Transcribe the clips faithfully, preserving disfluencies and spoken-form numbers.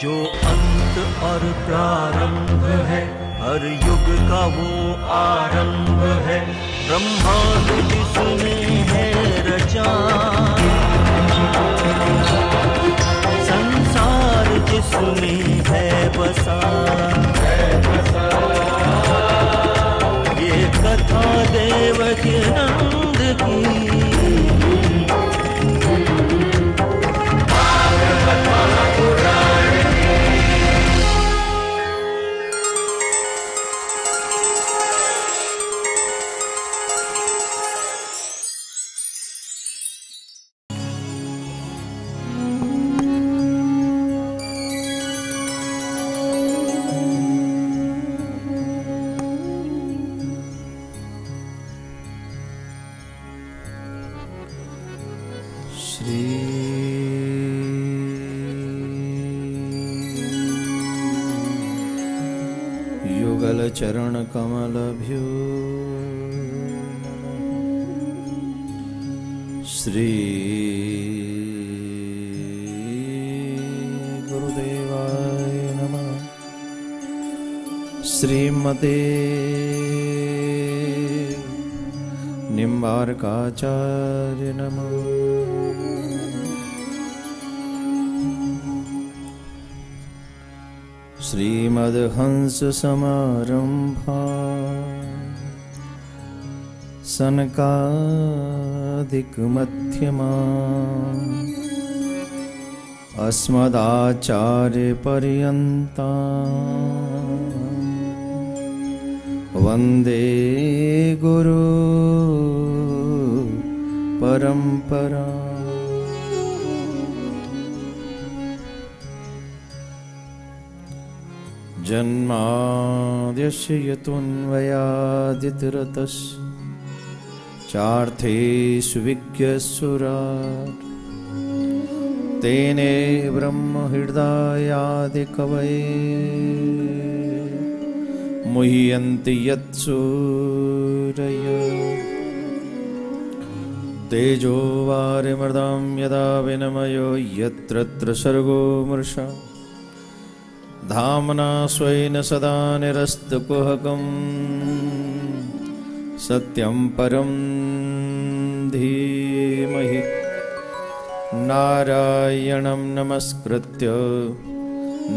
जो अंत और प्रारंभ है, हर युग का वो आरंभ है। ब्रह्मांड जिसने है रचा, संसार जिसने है बसा, ये कथा देवकी नंद की। चरण कमलभ्यो श्री गुरुदेवाय नमः। श्रीमते निम्बारकाचार्य नमः। श्रीमद्हंस समारंभा सनकादिक मध्यमा अस्मदाचार्य पर्यंता वंदे गुरु परंपरा। जन्माद्यस्य यतोऽन्वयादितिरतः चार्थेषु विज्ञसुराट् तेने ब्रह्महृदयादिकवये मुह्यन्ति यत्सूरयः। तेजो वारिमृदां यदा विनमयो यत्र सर्गो मृषा धामना स्वयं सदा निरस्तकुहकं सत्यं परं धीमहि नारायणं नमस्कृत्य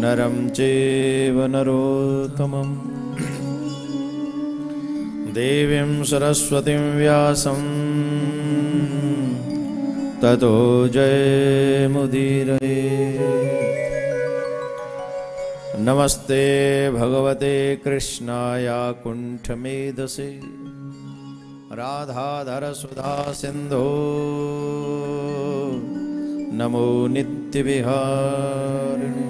नरं चैव नरोत्तमं देवीं सरस्वतीं व्यासं ततो जयमुदीरये। नमस्ते भगवते कृष्णाया कुंठमेधसे राधाधर सुधा सिंधो नमो नित्य विहारिणे।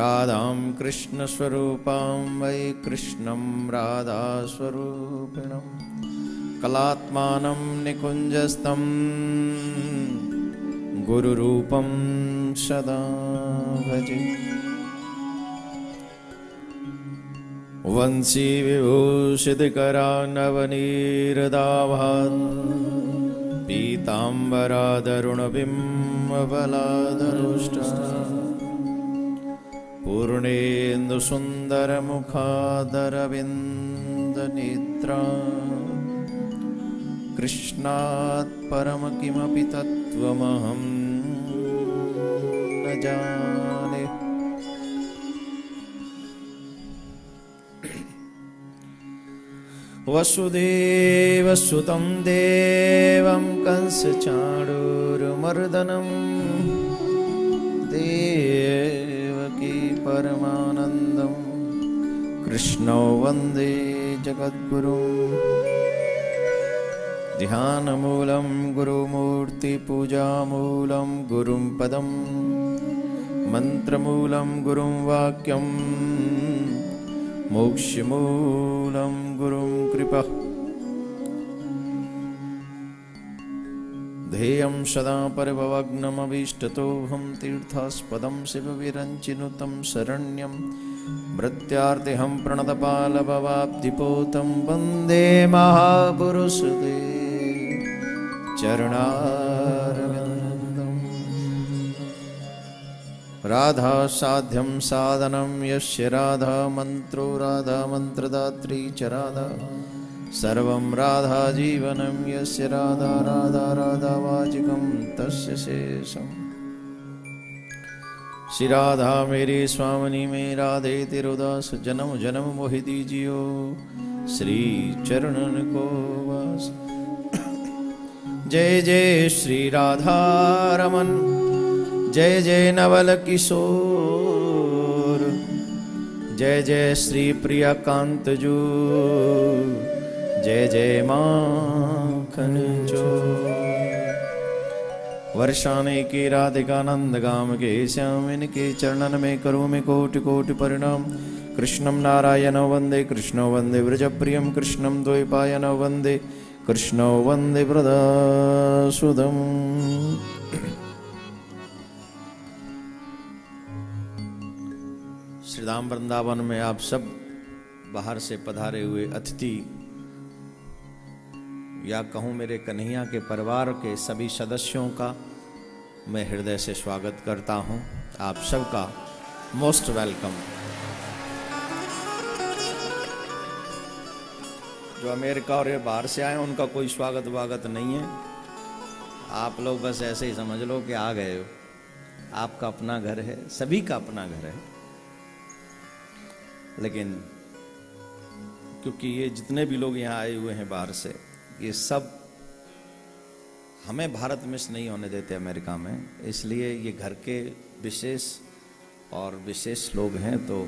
राधां कृष्ण स्वरूपां वै कृष्णं राधा स्वरूपिणं कलात्मानं निकुञ्जस्थं गुरुरूपं सदा भजे। वंशी विभूषितकरा नवनीरदाभात् पीताम्बरादरुणबिम्बबलाधरोष्टा पूर्णेन्दुसुन्दरमुखादरविन्दनेत्रा कृष्णात् परम किमपि तत्त्वमहं न जाने। वसुदेव सुतं देवं कंसचाणूरमर्दनं देवकी परमानन्दं कृष्णो वन्दे जगद्गुरुं। ध्यानमूलं गुरुमूर्तिपूजामूलं गुरुं पदं मन्त्रमूलं गुरुं वाक्यं मोक्षमूलं गुरुं कृपा। ध्येयं सदा परिभवग्नमभीष्टतोऽहं तीर्थास्पदं शिवविरञ्चिनुतं शरण्यं भृत्यार्तिहं प्रणतपालभवाब्धिपोतं वन्दे महापुरुषते चरणारविन्दम्। राधा साध्यम साधनम यस्य राधा मंत्रो राधा मंत्रदात्री च राधा सर्वं राधा जीवनम यस्य राधा राधा राधा वाचिकं तस्य शेषम्। श्री राधा मेरी स्वामिनी में राधे तिरुदास जन्म जन्म मोहि दीजियो श्री चरणन को वास। जय जय श्री राधा रमन जय जय नवल किशोर जय जय श्री प्रिया कांत जू जय जय माखन चोर। वर्षाने के राधिका नंद गाम के श्याम इनके चरणन में करो में कोटि कोटि परिणाम। कृष्णम नारायणो वंदे कृष्णो वंदे व्रजप्रियम कृष्णम द्वैपायनो वंदे कृष्णो वंदे प्रदासुदम। श्रीधाम वृंदावन में आप सब बाहर से पधारे हुए अतिथि या कहूँ मेरे कन्हैया के परिवार के सभी सदस्यों का मैं हृदय से स्वागत करता हूँ। आप सबका मोस्ट वेलकम। जो अमेरिका और ये बाहर से आए उनका कोई स्वागत वागत नहीं है, आप लोग बस ऐसे ही समझ लो कि आ गए हो। आपका अपना घर है, सभी का अपना घर है, लेकिन क्योंकि ये जितने भी लोग यहाँ आए हुए हैं बाहर से ये सब हमें भारत मिस नहीं होने देते अमेरिका में, इसलिए ये घर के विशेष और विशेष लोग हैं। तो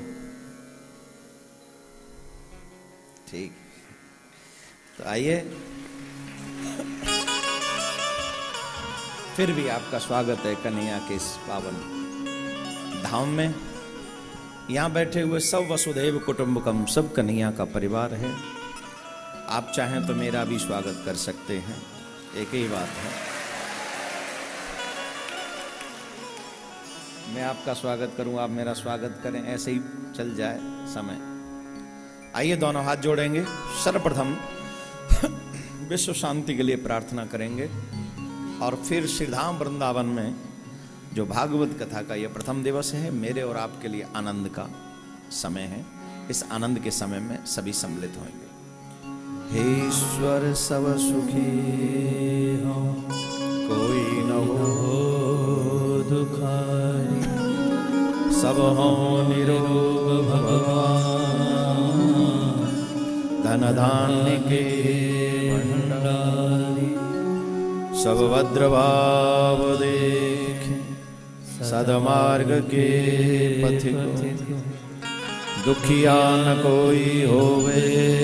ठीक, तो आइए, फिर भी आपका स्वागत है कन्हैया के इस पावन धाम में। यहाँ बैठे हुए सब वसुधैव कुटुंबकम, सब कन्हैया का परिवार है। आप चाहें तो मेरा भी स्वागत कर सकते हैं, एक ही बात है, मैं आपका स्वागत करूँ आप मेरा स्वागत करें, ऐसे ही चल जाए समय। आइए दोनों हाथ जोड़ेंगे, सर्वप्रथम विश्व शांति के लिए प्रार्थना करेंगे और फिर श्रीधाम वृंदावन में जो भागवत कथा का यह प्रथम दिवस है, मेरे और आपके लिए आनंद का समय है। इस आनंद के समय में सभी सम्मिलित होंगे। हे ईश्वर सब सुखी हो कोई न हो दुखारी सब हो निरोग भगवान धन धान्य के भंडारी सब भद्र भाव देखे सदमार्ग के पथिक दुखिया न कोई होवे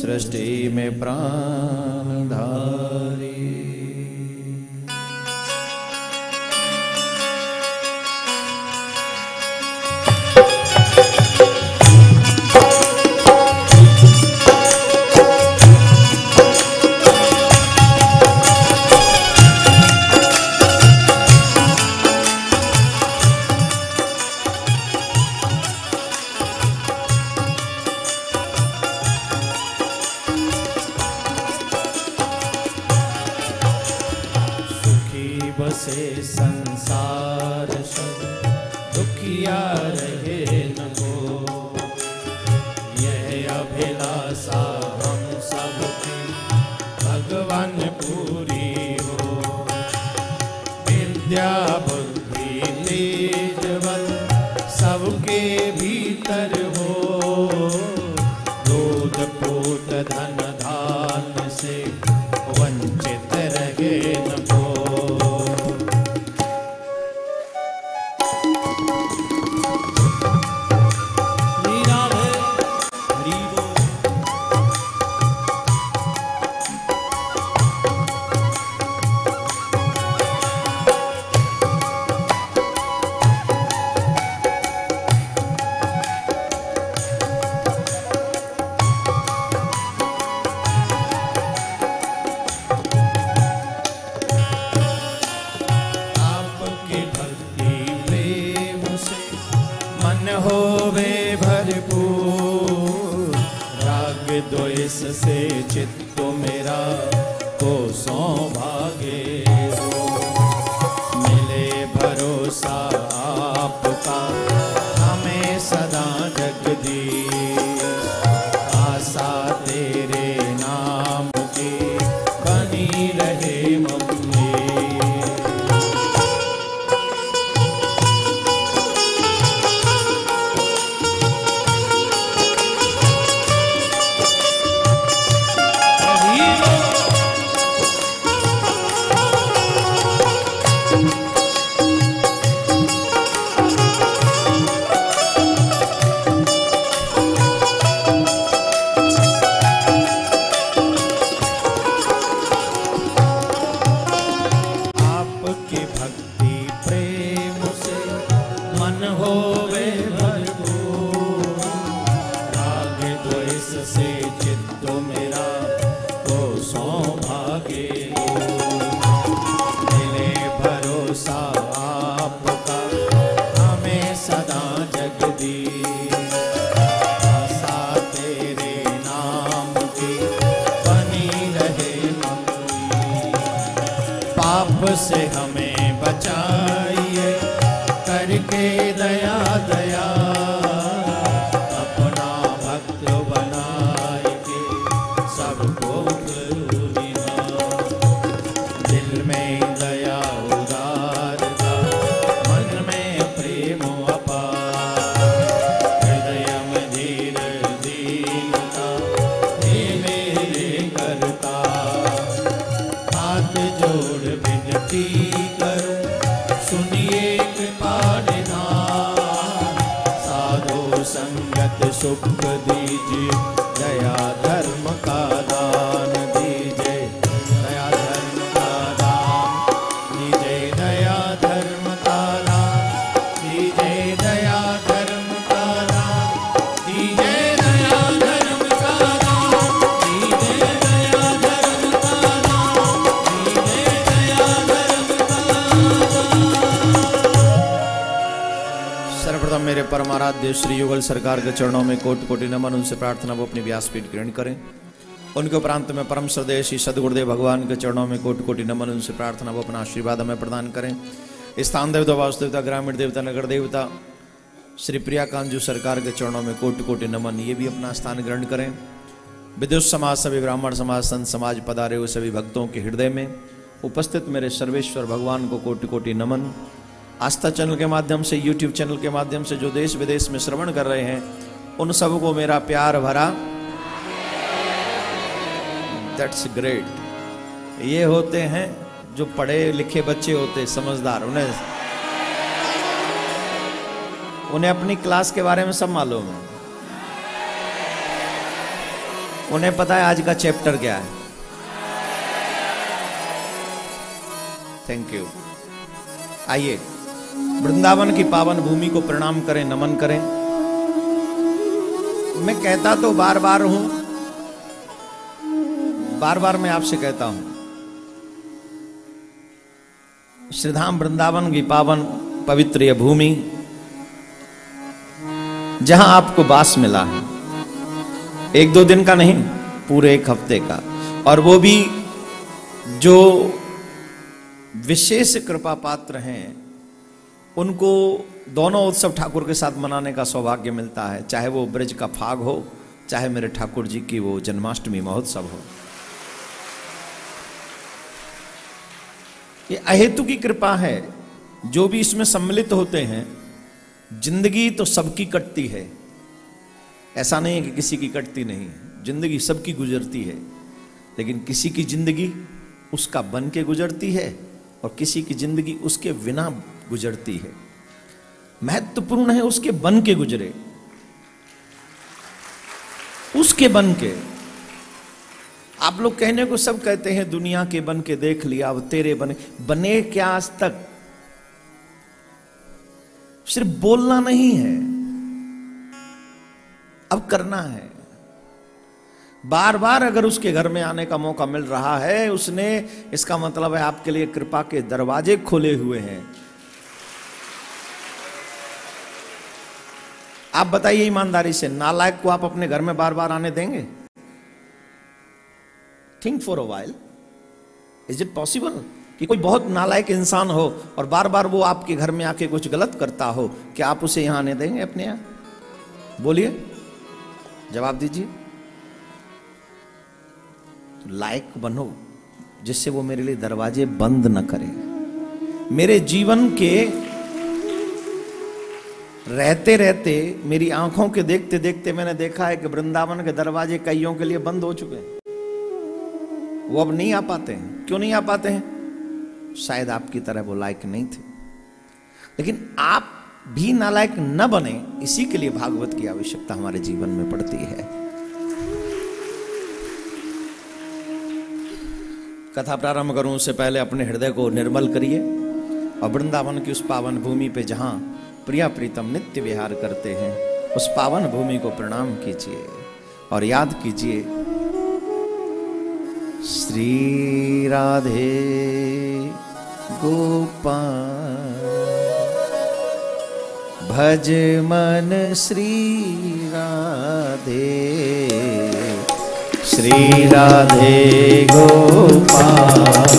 सृष्टि में प्राणधारी। भरो पाप से हमें बचाइए, करके दया दया अपना भक्त बनाइए सबको गुरुनिहार। दिल में दया उदारता, मन में प्रेम अपार, हृदय में धीर दीनता धीमे करता। हाथ जोड़ विनती करो, सुनिए कृपा निधान, साधो संगत सुख दीजिए, दया धर्म का दान दीजिए, दया धर्म का दान दीजिए, दया धर्म का दान दीजिए, दया धर्म का दान दीजिए, दया धर्म का दान दीजिए, दया धर्म का दान दीजिए, दया धर्म का दान। सर्वप्रथम मेरे परमाराध्य श्री युगल सरकार के चरणों में कोटि कोटि नमन। उनसे प्रार्थना वो अपनी व्यासपीठ ग्रहण करें। उनके उपरांत में परम श्रद्धेय श्री सद्गुरुदेव भगवान के चरणों में कोटि कोटि नमन। उनसे प्रार्थना वो अपना आशीर्वाद हमें प्रदान करें। स्थान देवता, वास्तु देवता, ग्रामीण देवता, नगर देवता श्री प्रिया कांजू सरकार के चरणों में कोटि कोटि नमन। ये भी अपना स्थान ग्रहण करें। विदुष समाज, सभी ब्राह्मण समाज, संत समाज पधारे हुए सभी भक्तों के हृदय में उपस्थित मेरे सर्वेश्वर भगवान को कोटि कोटि नमन। आस्था चैनल के माध्यम से, यूट्यूब चैनल के माध्यम से जो देश विदेश में श्रवण कर रहे हैं उन सबको मेरा प्यार भरा दैट्स ग्रेट। ये होते हैं जो पढ़े लिखे बच्चे होते, समझदार, उन्हें उन्हें अपनी क्लास के बारे में सब मालूम है, उन्हें पता है आज का चैप्टर क्या है। Thank you. आइए वृंदावन की पावन भूमि को प्रणाम करें, नमन करें। मैं कहता तो बार बार हूं, बार बार मैं आपसे कहता हूं, श्रीधाम वृंदावन की पावन पवित्र यह भूमि जहां आपको वास मिला है, एक दो दिन का नहीं, पूरे एक हफ्ते का, और वो भी जो विशेष कृपा पात्र हैं उनको दोनों उत्सव ठाकुर के साथ मनाने का सौभाग्य मिलता है, चाहे वो ब्रज का फाग हो, चाहे मेरे ठाकुर जी की वो जन्माष्टमी महोत्सव हो। ये अहेतु की कृपा है। जो भी इसमें सम्मिलित होते हैं, जिंदगी तो सबकी कटती है, ऐसा नहीं है कि किसी की कटती नहीं है, जिंदगी सबकी गुजरती है, लेकिन किसी की जिंदगी उसका बन के गुजरती है और किसी की जिंदगी उसके बिना गुजरती है। महत्वपूर्ण है उसके बन के गुजरे, उसके बन के। आप लोग कहने को सब कहते हैं दुनिया के बन के देख लिया, अब तेरे बने बने क्या आज तक? सिर्फ बोलना नहीं है, अब करना है। बार बार अगर उसके घर में आने का मौका मिल रहा है उसने, इसका मतलब है आपके लिए कृपा के दरवाजे खोले हुए हैं। आप बताइए ईमानदारी से, नालायक को आप अपने घर में बार बार आने देंगे? Think for a while, is it possible कि कोई बहुत नालायक इंसान हो और बार बार वो आपके घर में आके कुछ गलत करता हो, क्या आप उसे यहां आने देंगे अपने यहां? बोलिए, जवाब दीजिए। तो लायक बनो जिससे वो मेरे लिए दरवाजे बंद न करे। मेरे जीवन के रहते रहते, मेरी आंखों के देखते देखते मैंने देखा है कि वृंदावन के दरवाजे कईयों के लिए बंद हो चुके हैं, वो अब नहीं आ पाते हैं। क्यों नहीं आ पाते हैं? शायद आपकी तरह वो लायक नहीं थे। लेकिन आप भी नालायक न बने, इसी के लिए भागवत की आवश्यकता हमारे जीवन में पड़ती है। कथा प्रारंभ करूं उससे पहले अपने हृदय को निर्मल करिए और वृंदावन की उस पावन भूमि पे जहां प्रिया प्रीतम नित्य विहार करते हैं, उस पावन भूमि को प्रणाम कीजिए और याद कीजिए, श्री राधे गोपाल भज मन, श्री राधे, श्री राधे गोपाल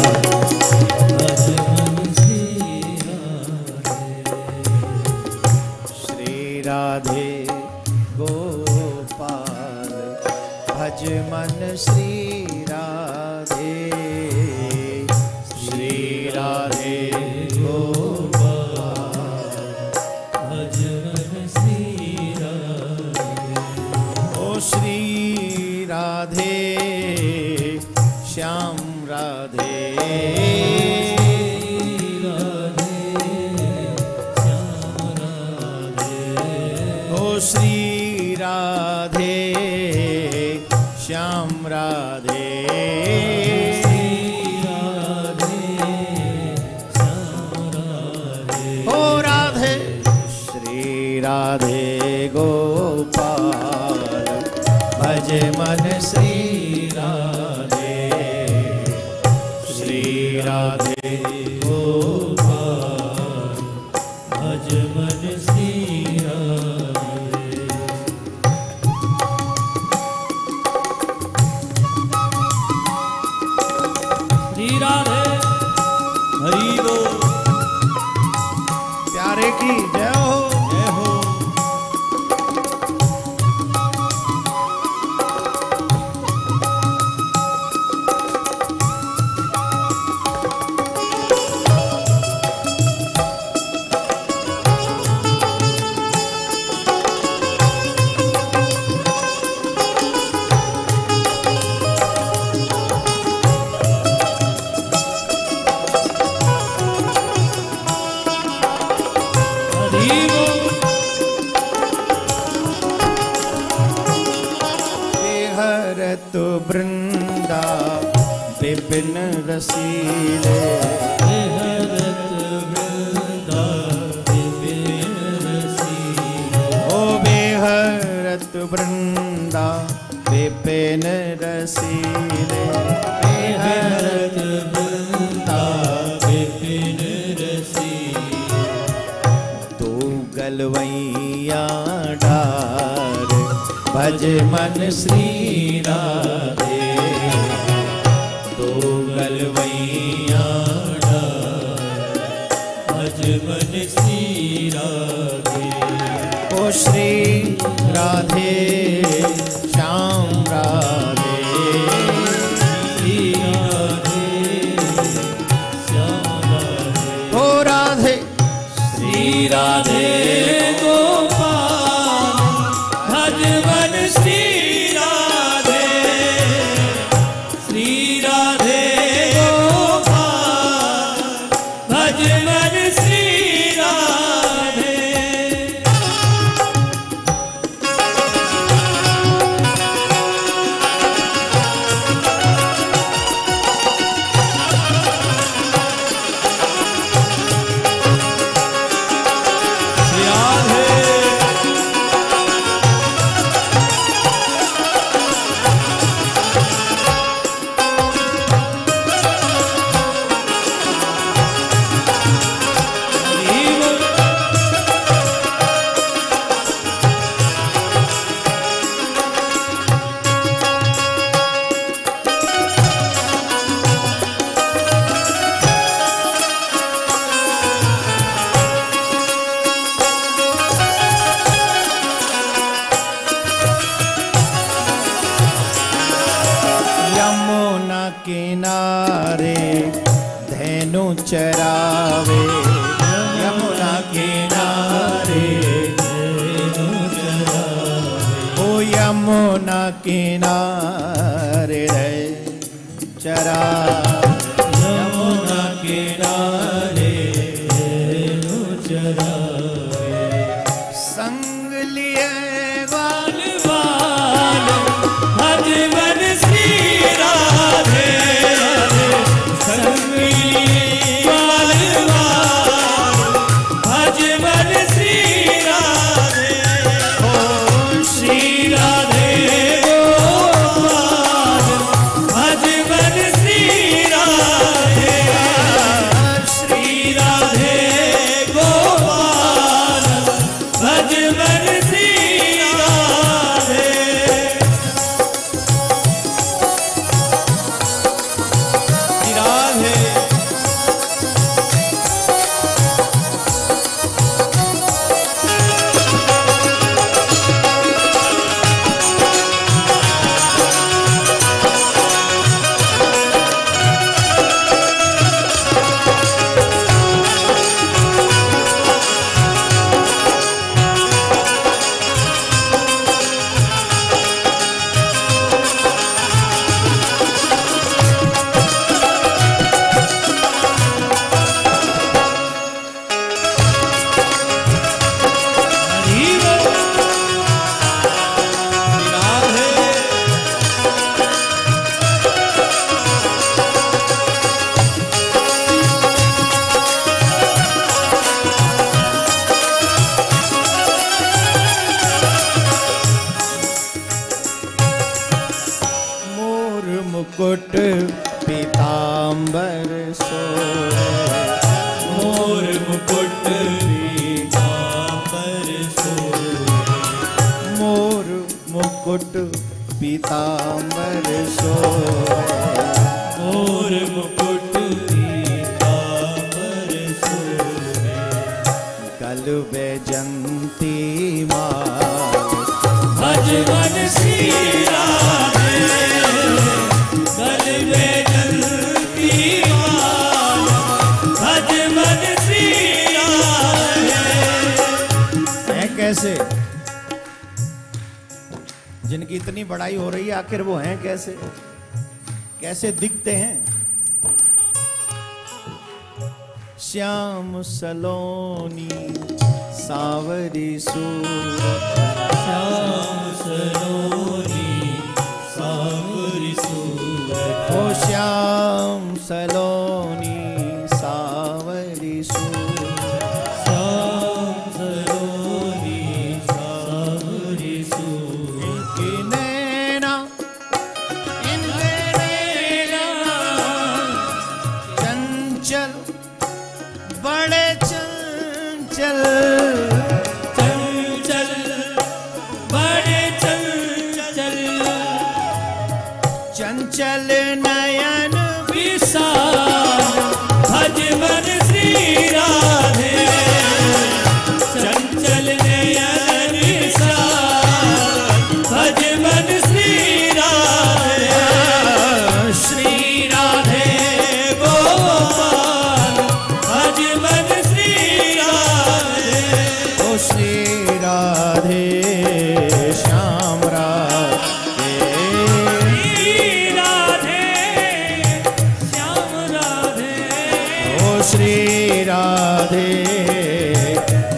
श्री राधे पीताम्बर सो मोर मुकुट पीताम्बर सो मोर मुकुट पीताम्बर सो मोर मुकुट पीताम्बर सो गल बैजंती माल भजवन सिया कैसे जिनकी इतनी बड़ाई हो रही है, आखिर वो हैं कैसे, कैसे दिखते हैं? श्याम सलोनी सावरी सूरत श्याम सलोनी सावरी सूरत ओ श्याम सलोनी सावरी सूरत चल नयन विशाल भजवन श्री राधे चंचल नयन विशाल भजवन श्री राधे श्री राधे गोपाल भजवन श्री राधे ओ श्री राधे श्याम श्री राधे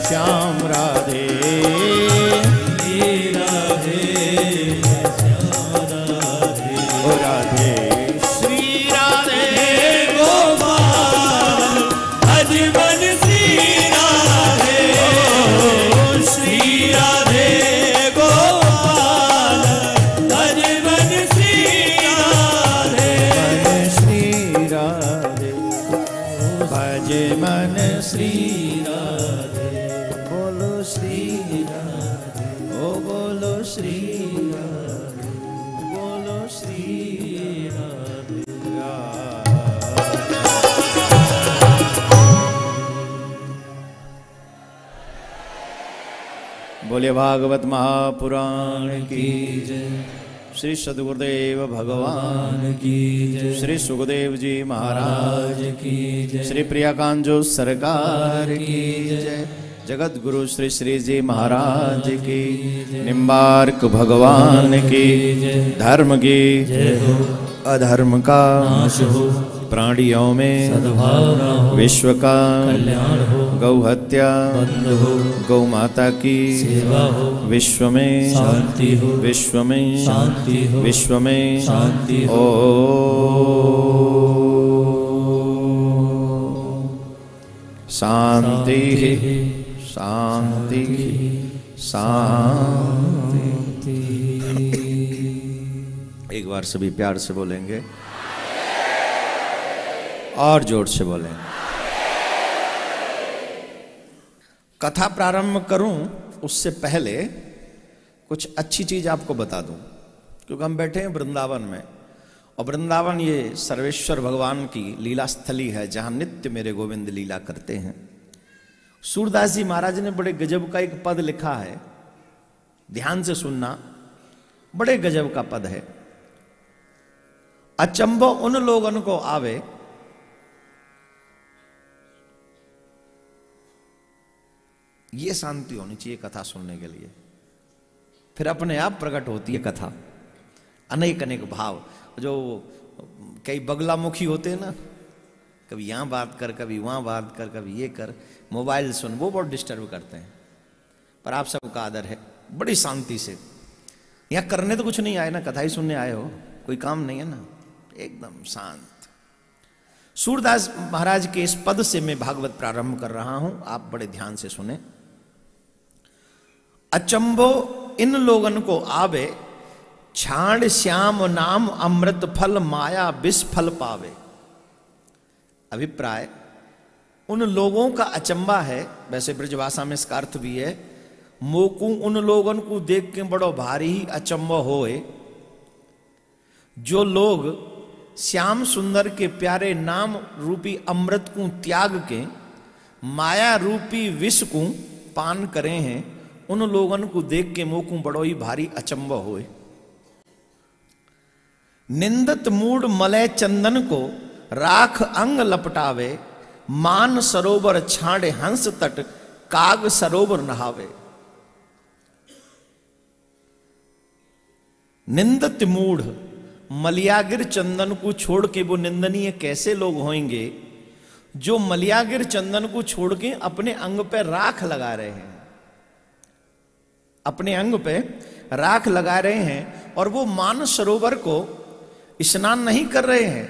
श्याम राधे श्री राधे श्याम राधे ओ राधे श्री राधे गोपाल भजवन श्री राधे श्री राधे गोपाल भजवन श्री राधे श्री राधे भज मन श्री राधे बोलो श्री राधे ओ बोलो श्री राधे बोलो श्री राधे बोले भागवत महापुराण की जय। श्री सद्गुरुदेव भगवान की जय। श्री सुखदेव जी महाराज की जय। श्री प्रियाकांजो सरकार की जय। जगत गुरु श्री श्री जी महाराज की, निम्बार्क भगवान की। धर्म की अधर्म का नाश हो, प्राणियों में सद्भाव हो, विश्व का कल्याण हो, गौ हत्या बंद हो, गौ माता की सेवा हो, विश्व में शांति हो, विश्व में शांति हो, विश्व में शांति हो। शांति शांति शांति। एक बार सभी प्यार से बोलेंगे और जोर से बोलेंगे। कथा प्रारंभ करूं उससे पहले कुछ अच्छी चीज आपको बता दूं, क्योंकि हम बैठे हैं वृंदावन में और वृंदावन ये सर्वेश्वर भगवान की लीला स्थली है जहां नित्य मेरे गोविंद लीला करते हैं। सूरदास जी महाराज ने बड़े गजब का एक पद लिखा है, ध्यान से सुनना, बड़े गजब का पद है। अचंभो उन लोगन को आवे ये शांति होनी चाहिए कथा सुनने के लिए, फिर अपने आप प्रकट होती है कथा। अनेक अनेक भाव जो कई बगलामुखी होते हैं ना, कभी यहाँ बात कर, कभी वहाँ बात कर, कभी ये कर, मोबाइल सुन, वो बहुत डिस्टर्ब करते हैं। पर आप सबका आदर है, बड़ी शांति से। यहाँ करने तो कुछ नहीं आए ना, कथा ही सुनने आए हो, कोई काम नहीं है ना, एकदम शांत। सूरदास महाराज के इस पद से मैं भागवत प्रारंभ कर रहा हूं, आप बड़े ध्यान से सुने। अचंभो इन लोगन को आवे छाड़ श्याम नाम अमृत फल माया विष फल पावे। अभिप्राय उन लोगों का अचंबा है। वैसे ब्रजभाषा में इसका अर्थ भी है, मोकू उन लोगों को देख के बड़ो भारी ही अचंबा होए, जो लोग श्याम सुंदर के प्यारे नाम रूपी अमृत को त्याग के माया रूपी विष को पान करे हैं, उन लोगों को देख के मोकू बड़ो ही भारी अचंबा होए। निंदत मूड मलय चंदन को राख अंग लपटावे, मान सरोवर छाड़े हंस तट काग सरोवर नहावे। निंदित मूढ़ मलियागिर चंदन को छोड़ के, वो निंदनीय कैसे लोग होंगे जो मलियागिर चंदन को छोड़ के अपने अंग पर राख लगा रहे हैं, अपने अंग पे राख लगा रहे हैं, और वो मान सरोवर को स्नान नहीं कर रहे हैं,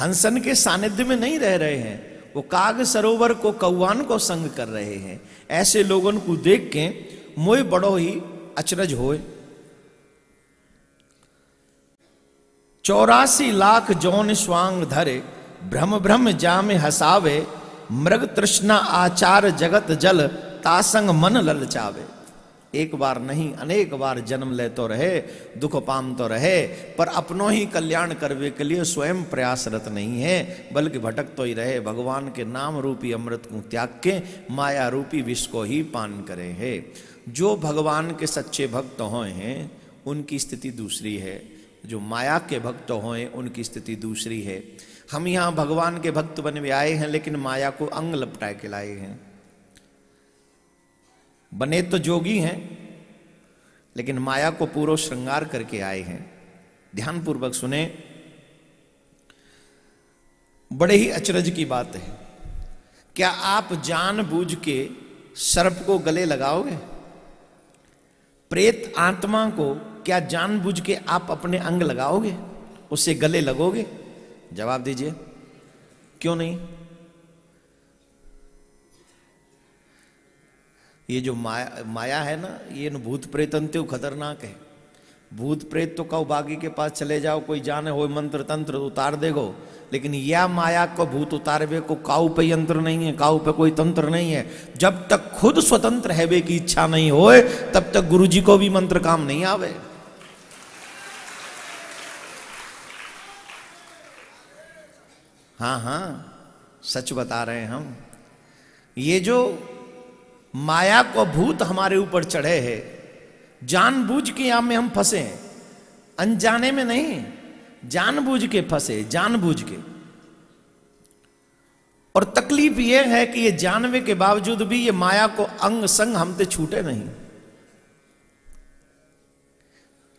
हंसन के सानिध्य में नहीं रह रहे हैं, वो काग सरोवर को, कौवान को संग कर रहे हैं। ऐसे लोगों को देख के मोय बड़ो ही अचरज होए। चौरासी लाख जौन स्वांग धरे, भ्रम भ्रम जामे हसावे, मृग तृष्णा आचार जगत जल, तासंग मन ललचावे। एक बार नहीं अनेक बार जन्म ले तो रहे, दुख पाम तो रहे, पर अपनों ही कल्याण करने के लिए स्वयं प्रयासरत नहीं है, बल्कि भटक तो ही रहे, भगवान के नाम रूपी अमृत को त्याग के माया रूपी विष को ही पान करे है। जो भगवान के सच्चे भक्त होए हैं उनकी स्थिति दूसरी है, जो माया के भक्त होए उनकी स्थिति दूसरी है। हम यहाँ भगवान के भक्त बन भी आए हैं, लेकिन माया को अंग लपटा के लाए हैं। बने तो जोगी हैं, लेकिन माया को पूरा श्रृंगार करके आए हैं। ध्यानपूर्वक सुने, बड़े ही अचरज की बात है। क्या आप जानबूझ के सर्प को गले लगाओगे? प्रेत आत्मा को क्या जानबूझ के आप अपने अंग लगाओगे, उससे गले लगोगे? जवाब दीजिए, क्यों नहीं? ये जो माया माया है ना, ये भूत प्रेत अंत्यु खतरनाक है। भूत प्रेत तो कहो बागी के पास चले जाओ, कोई जाने हो मंत्र तंत्र उतार देगो, लेकिन यह माया को भूत उतारवे को काऊ पे यंत्र नहीं है, काऊ पे कोई तंत्र नहीं है। जब तक खुद स्वतंत्र हैवे की इच्छा नहीं होए, तब तक गुरुजी को भी मंत्र काम नहीं आवे। हाँ हाँ, सच बता रहे हैं हम। ये जो माया को भूत हमारे ऊपर चढ़े है, जानबूझ के यहाँ में हम फंसे हैं, अनजाने में नहीं, जानबूझ के फंसे, जानबूझ के। और तकलीफ यह है कि ये जानवे के बावजूद भी ये माया को अंग संग हमसे छूटे नहीं।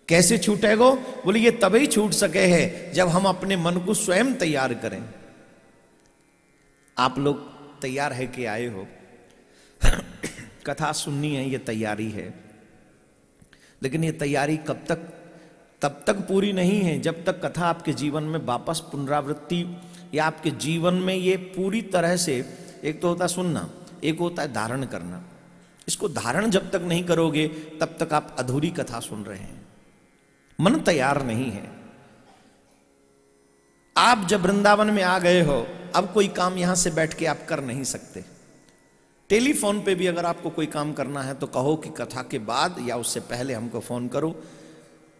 कैसे छूटेगो? बोले ये तभी छूट सके है जब हम अपने मन को स्वयं तैयार करें। आप लोग तैयार है कि आए हो? कथा सुननी है, ये तैयारी है, लेकिन ये तैयारी कब तक? तब तक पूरी नहीं है जब तक कथा आपके जीवन में वापस पुनरावृत्ति या आपके जीवन में ये पूरी तरह से, एक तो होता है सुनना, एक होता है धारण करना। इसको धारण जब तक नहीं करोगे तब तक आप अधूरी कथा सुन रहे हैं, मन तैयार नहीं है। आप जब वृंदावन में आ गए हो, अब कोई काम यहां से बैठ के आप कर नहीं सकते। टेलीफोन पे भी अगर आपको कोई काम करना है तो कहो कि कथा के बाद या उससे पहले हमको फोन करो,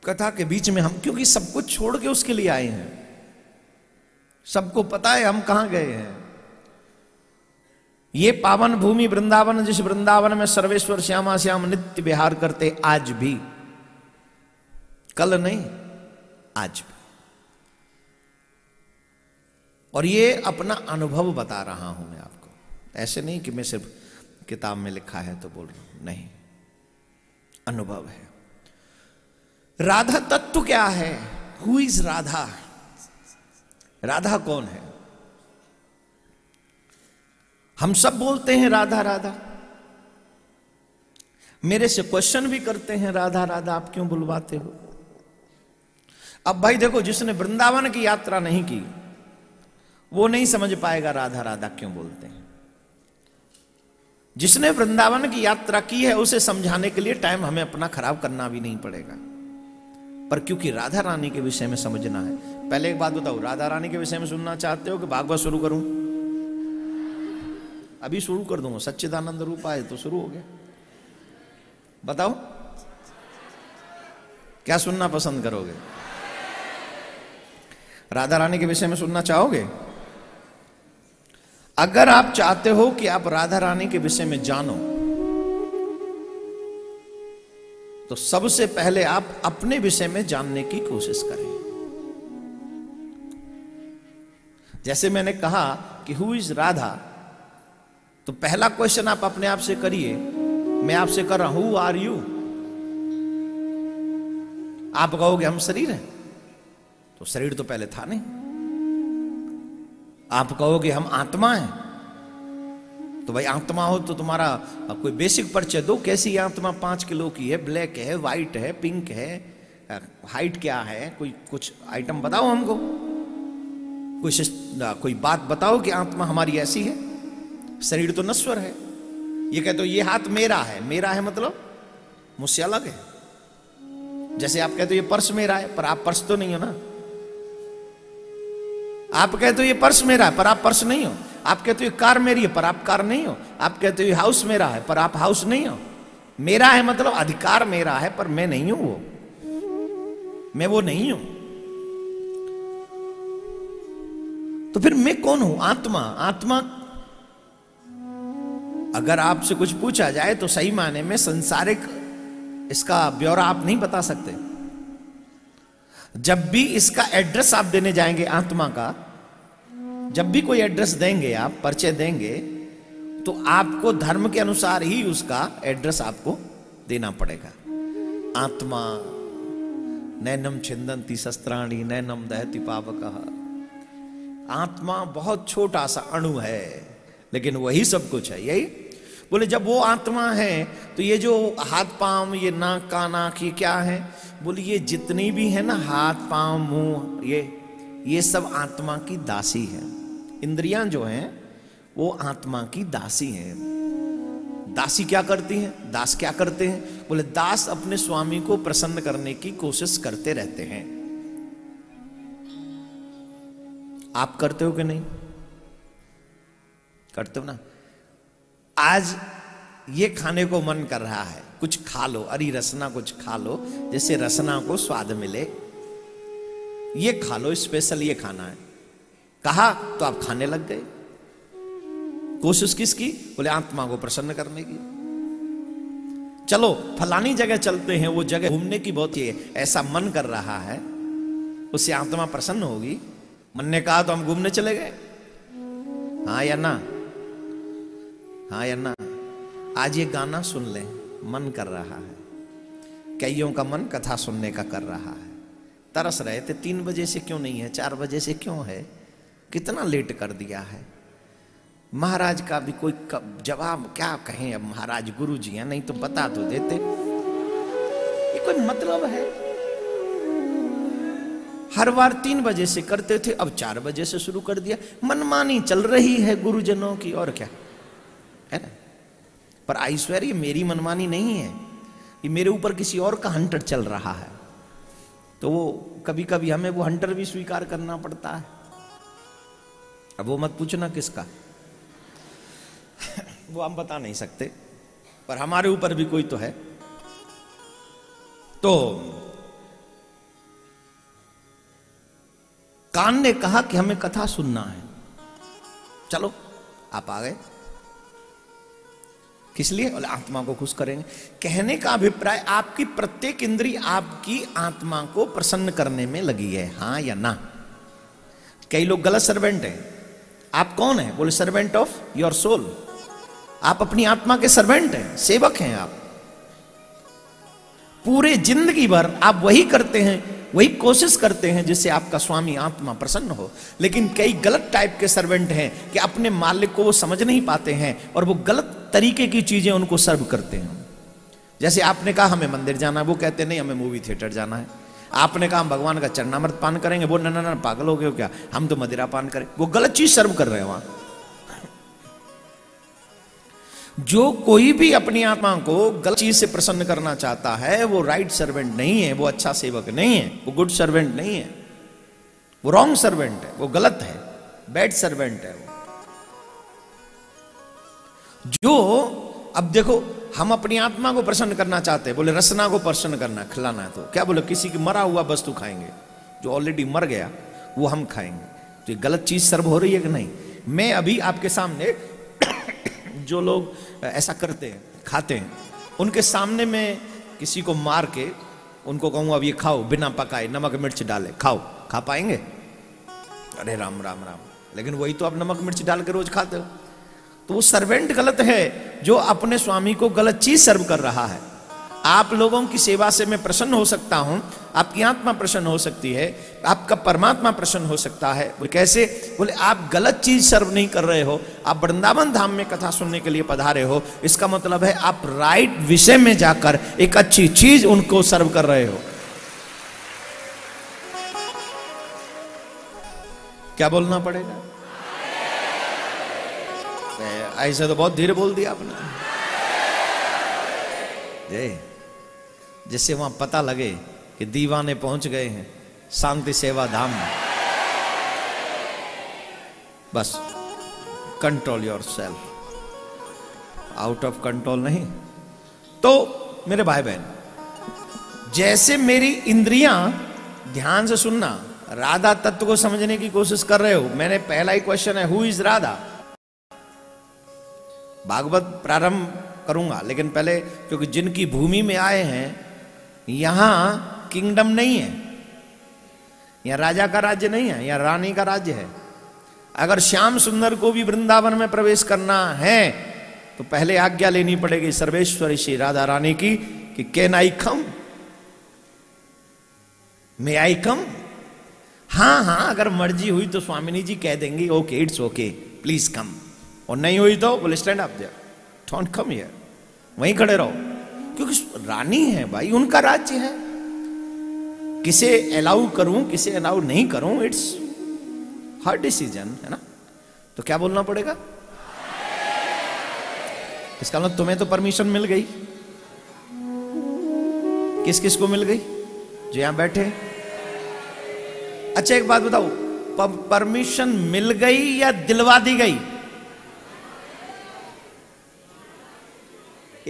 कथा के बीच में हम, क्योंकि सब कुछ छोड़ के उसके लिए आए हैं, सबको पता है हम कहां गए हैं। ये पावन भूमि वृंदावन, जिस वृंदावन में सर्वेश्वर श्यामा श्याम नित्य विहार करते, आज भी, कल नहीं, आज भी। और ये अपना अनुभव बता रहा हूं मैं आपको, ऐसे नहीं कि मैं सिर्फ किताब में लिखा है तो बोल रहा हूं, नहीं, अनुभव है। राधा तत्व क्या है? Who is Radha? राधा कौन है? हम सब बोलते हैं राधा राधा, मेरे से क्वेश्चन भी करते हैं राधा राधा, आप क्यों बुलवाते हो? अब भाई देखो, जिसने वृंदावन की यात्रा नहीं की वो नहीं समझ पाएगा राधा राधा क्यों बोलते हैं। जिसने वृंदावन की यात्रा की है उसे समझाने के लिए टाइम हमें अपना खराब करना भी नहीं पड़ेगा। पर क्योंकि राधा रानी के विषय में समझना है, पहले एक बात बताओ, राधा रानी के विषय में सुनना चाहते हो कि भागवत शुरू करूं? अभी शुरू कर दूंगा, सच्चिदानंद रूप आए तो शुरू हो गया। बताओ क्या सुनना पसंद करोगे? राधा रानी के विषय में सुनना चाहोगे? अगर आप चाहते हो कि आप राधा रानी के विषय में जानो तो सबसे पहले आप अपने विषय में जानने की कोशिश करें। जैसे मैंने कहा कि हु इज राधा, तो पहला क्वेश्चन आप अपने आप से करिए। मैं आपसे कर रहा हूं, हु आर यू? आप कहोगे हम शरीर हैं, तो शरीर तो पहले था नहीं। आप कहोगे हम आत्मा हैं, तो भाई आत्मा हो तो तुम्हारा कोई बेसिक परिचय दो, कैसी आत्मा? पांच किलो की है, ब्लैक है, व्हाइट है, पिंक है, हाइट क्या है, कोई कुछ आइटम बताओ हमको, कोई कोई बात बताओ कि आत्मा हमारी ऐसी है। शरीर तो नश्वर है। ये कहते हो ये हाथ मेरा है, मेरा है मतलब मुझसे अलग है। जैसे आप कहते हो ये पर्स मेरा है, पर आप पर्स तो नहीं हो ना। आप कहते हो ये पर्स मेरा है, पर आप पर्स नहीं हो। आप कहते हो ये कार मेरी है, पर आप कार नहीं हो। आप कहते हो ये हाउस मेरा है, पर आप हाउस नहीं हो। मेरा है मतलब अधिकार मेरा है, पर मैं नहीं हूं वो, मैं वो नहीं हूं। तो फिर मैं कौन हूं? आत्मा। आत्मा अगर आपसे कुछ पूछा जाए तो सही माने में संसारिक इसका ब्यौरा आप नहीं बता सकते। जब भी इसका एड्रेस आप देने जाएंगे आत्मा का, जब भी कोई एड्रेस देंगे आप, परिचय देंगे, तो आपको धर्म के अनुसार ही उसका एड्रेस आपको देना पड़ेगा। आत्मा नैनम छिंदंती शस्त्राणी नैनम दहति पावकः। आत्मा बहुत छोटा सा अणु है, लेकिन वही सब कुछ है। यही बोले जब वो आत्मा है तो ये जो हाथ पांव, ये नाक कान आंख, ये क्या है? बोले ये जितनी भी है ना, हाथ पांव मुंह, ये ये सब आत्मा की दासी है। इंद्रियां जो हैं वो आत्मा की दासी हैं। दासी क्या करती हैं? दास क्या करते हैं? बोले दास अपने स्वामी को प्रसन्न करने की कोशिश करते रहते हैं। आप करते हो कि नहीं करते हो ना? आज ये खाने को मन कर रहा है, कुछ खा लो, अरे रसना कुछ खा लो, जैसे रसना को स्वाद मिले, ये खा लो, स्पेशल ये खाना है, कहा तो आप खाने लग गए। कोशिश किसकी? बोले आत्मा को प्रसन्न करने की। चलो फलानी जगह चलते हैं, वो जगह घूमने की बहुत ये ऐसा मन कर रहा है, उससे आत्मा प्रसन्न होगी। मन ने कहा तो हम घूमने चले गए। हाँ या ना? हाँ या ना? आज ये गाना सुन लें, मन कर रहा है। कईयों का मन कथा सुनने का कर रहा है, तरस रहे थे। तीन बजे से क्यों नहीं है? चार बजे से क्यों है? कितना लेट कर दिया है। महाराज का भी कोई जवाब क्या कहें अब? महाराज गुरु जी हैं, नहीं तो बता तो देते। ये कोई मतलब है? हर बार तीन बजे से करते थे, अब चार बजे से शुरू कर दिया। मनमानी चल रही है गुरुजनों की, और क्या है ना? पर आई स्वेयर ये मेरी मनमानी नहीं है, ये मेरे ऊपर किसी और का हंटर चल रहा है। तो वो कभी कभी हमें वो हंटर भी स्वीकार करना पड़ता है। अब वो मत पूछना किसका, वो हम बता नहीं सकते, पर हमारे ऊपर भी कोई तो है। तो कान ने कहा कि हमें कथा सुनना है, चलो आप आ गए। किस लिए? और आत्मा को खुश करेंगे। कहने का अभिप्राय आपकी प्रत्येक इंद्री आपकी आत्मा को प्रसन्न करने में लगी है, हां या ना? कई लोग गलत सर्वेंट हैं। आप कौन हैं? बोले सर्वेंट ऑफ योर सोल। आप अपनी आत्मा के सर्वेंट हैं, सेवक हैं आप। पूरे जिंदगी भर आप वही करते हैं, वही कोशिश करते हैं जिससे आपका स्वामी आत्मा प्रसन्न हो। लेकिन कई गलत टाइप के सर्वेंट हैं कि अपने मालिक को वो समझ नहीं पाते हैं और वो गलत तरीके की चीजें उनको सर्व करते हैं। जैसे आपने कहा हमें मंदिर जाना है, वो कहते नहीं हमें मूवी थिएटर जाना है। आपने कहा हम भगवान का चरणामृत पान करेंगे, वो ना ना ना पागल हो गए क्या, हम तो मदिरा पान करें। वो गलत चीज सर्व कर रहे हैं वहां। जो कोई भी अपनी आत्मा को गलत चीज से प्रसन्न करना चाहता है वो राइट सर्वेंट नहीं है, वो अच्छा सेवक नहीं है, वो गुड सर्वेंट नहीं है, वो रॉन्ग सर्वेंट है, वो गलत है, बैड सर्वेंट है वो। जो अब देखो हम अपनी आत्मा को प्रसन्न करना चाहते हैं, बोले रसना को प्रसन्न करना, खिलाना है तो क्या बोले किसी की मरा हुआ वस्तु खाएंगे, जो ऑलरेडी मर गया वो हम खाएंगे, तो ये गलत चीज सर्व हो रही है कि नहीं। मैं अभी आपके सामने जो लोग ऐसा करते हैं खाते हैं उनके सामने मैं किसी को मार के उनको कहूँ अब ये खाओ बिना पकाए नमक मिर्च डाले खाओ, खा पाएंगे? अरे राम राम राम। लेकिन वही तो आप नमक मिर्च डाल के रोज खाते हो, तो वो सर्वेंट गलत है जो अपने स्वामी को गलत चीज सर्व कर रहा है। आप लोगों की सेवा से मैं प्रसन्न हो सकता हूं, आपकी आत्मा प्रसन्न हो सकती है, आपका परमात्मा प्रसन्न हो सकता है। बोले कैसे? बोले आप गलत चीज सर्व नहीं कर रहे हो। आप वृंदावन धाम में कथा सुनने के लिए पधारे हो, इसका मतलब है आप राइट विषय में जाकर एक अच्छी चीज उनको सर्व कर रहे हो। क्या बोलना पड़ेगा? ऐसा तो बहुत धीरे बोल दिया आपने, जय, जिससे वहां पता लगे कि दीवाने पहुंच गए हैं शांति सेवा धाम में। बस control your self, out of control नहीं। तो मेरे भाई बहन, जैसे मेरी इंद्रियां, ध्यान से सुनना, राधा तत्व को समझने की कोशिश कर रहे हो। मैंने पहला ही क्वेश्चन है, हु इज राधा, भागवत प्रारंभ करूंगा, लेकिन पहले क्योंकि जिनकी भूमि में आए हैं, यहां किंगडम नहीं है, यहां राजा का राज्य नहीं है, यहां रानी का राज्य है। अगर श्याम सुंदर को भी वृंदावन में प्रवेश करना है तो पहले आज्ञा लेनी पड़ेगी सर्वेश्वरी श्री राधा रानी की कि कैन आई कम, मे आई कम। हां हां अगर मर्जी हुई तो स्वामिनी जी कह देंगी okay it's okay please come, और नहीं हुई तो बोले stand up there, don't come here, वहीं खड़े रहो, क्योंकि रानी है भाई, उनका राज्य है। किसे अलाउ करूं किसे अलाउ नहीं करूं इट्स हर डिसीजन, है ना। तो क्या बोलना पड़ेगा? इसका मतलब तुम्हें तो परमिशन मिल गई। किस किस को मिल गई जो यहां बैठे? अच्छा एक बात बताओ, परमिशन मिल गई या दिलवा दी गई?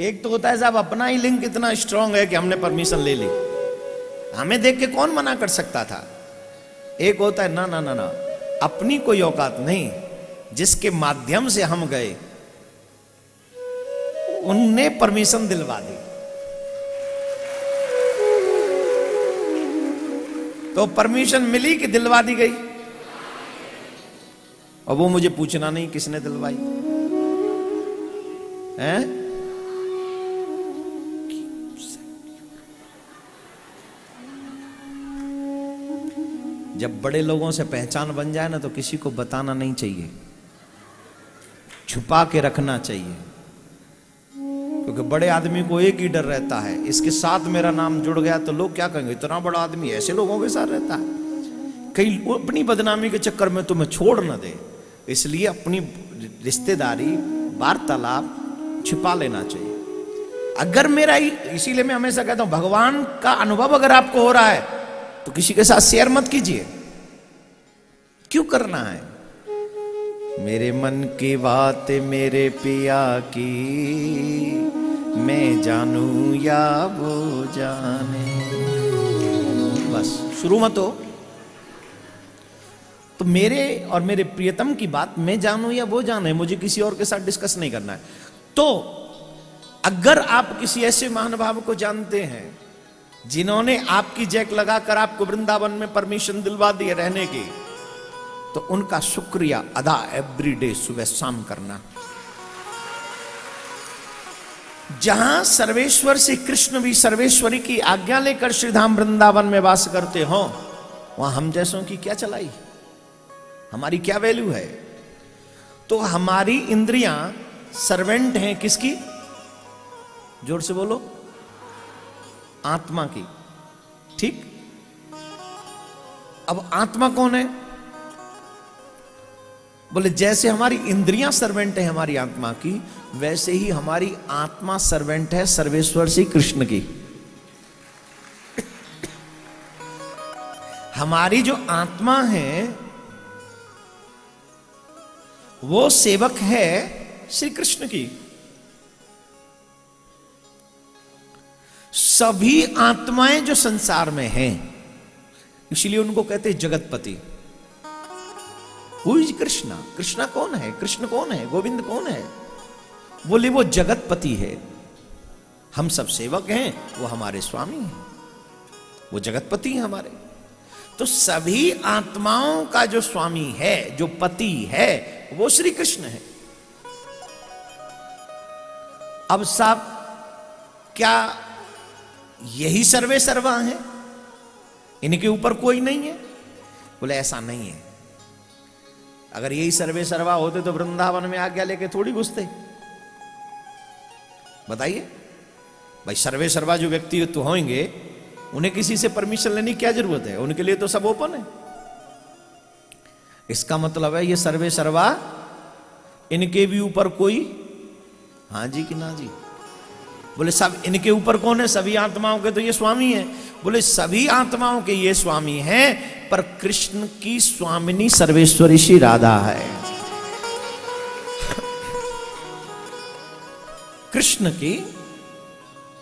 एक तो होता है साहब अपना ही लिंक इतना स्ट्रांग है कि हमने परमिशन ले ली, हमें देख के कौन मना कर सकता था। एक होता है ना ना ना ना अपनी कोई औकात नहीं, जिसके माध्यम से हम गए उनने परमिशन दिलवा दी। तो परमिशन मिली कि दिलवा दी गई? और वो मुझे पूछना नहीं किसने दिलवाई है? जब बड़े लोगों से पहचान बन जाए ना तो किसी को बताना नहीं चाहिए, छुपा के रखना चाहिए, क्योंकि बड़े आदमी को एक ही डर रहता है, इसके साथ मेरा नाम जुड़ गया तो लोग क्या कहेंगे, इतना बड़ा आदमी ऐसे लोगों के साथ रहता है, कहीं अपनी बदनामी के चक्कर में तुम्हें छोड़ ना दे। इसलिए अपनी रिश्तेदारी वार्तालाप छिपा लेना चाहिए। अगर मेरा ही, इसीलिए मैं हमेशा कहता हूं भगवान का अनुभव अगर आपको हो रहा है तो किसी के साथ शेयर मत कीजिए। क्यों करना है? मेरे मन की बात मेरे पिया की मैं जानू या वो जाने, बस शुरू मत हो। तो मेरे और मेरे प्रियतम की बात मैं जानू या वो जाने, मुझे किसी और के साथ डिस्कस नहीं करना है। तो अगर आप किसी ऐसे महानुभाव को जानते हैं जिन्होंने आपकी जैक लगाकर आपको वृंदावन में परमिशन दिलवा दिए रहने की, तो उनका शुक्रिया अदा एवरीडे सुबह शाम करना। जहां सर्वेश्वर से कृष्ण भी सर्वेश्वरी की आज्ञा लेकर श्रीधाम वृंदावन में वास करते हो, वहां हम जैसों की क्या चलाई, हमारी क्या वैल्यू है। तो हमारी इंद्रियां सर्वेंट हैं किसकी? जोर से बोलो, आत्मा की। ठीक, अब आत्मा कौन है? बोले जैसे हमारी इंद्रियां सर्वेंट है हमारी आत्मा की, वैसे ही हमारी आत्मा सर्वेंट है सर्वेश्वर श्री कृष्ण की। हमारी जो आत्मा है वो सेवक है श्री कृष्ण की। सभी आत्माएं जो संसार में हैं, इसलिए उनको कहते हैं जगतपति। Who is Krishna? कृष्णा कौन है? कृष्ण कौन है? गोविंद कौन है? बोले वो जगतपति है। हम सब सेवक हैं, वो हमारे स्वामी हैं, वो जगतपति हैं हमारे। तो सभी आत्माओं का जो स्वामी है, जो पति है, वो श्री कृष्ण है। अब साहब, क्या यही सर्वे सर्वा है? इनके ऊपर कोई नहीं है? बोले ऐसा नहीं है। अगर यही सर्वे सर्वा होते तो वृंदावन में आज्ञा लेके थोड़ी घुसते। बताइए भाई, सर्वे सर्वा जो व्यक्ति तो होंगे, उन्हें किसी से परमिशन लेने की क्या जरूरत है? उनके लिए तो सब ओपन है। इसका मतलब है ये सर्वे सर्वा, इनके भी ऊपर कोई हां जी कि ना जी? बोले सब इनके ऊपर कौन है? सभी आत्माओं के तो ये स्वामी हैं। बोले सभी आत्माओं के ये स्वामी हैं, पर कृष्ण की स्वामिनी सर्वेश्वरी श्री राधा है। कृष्ण की,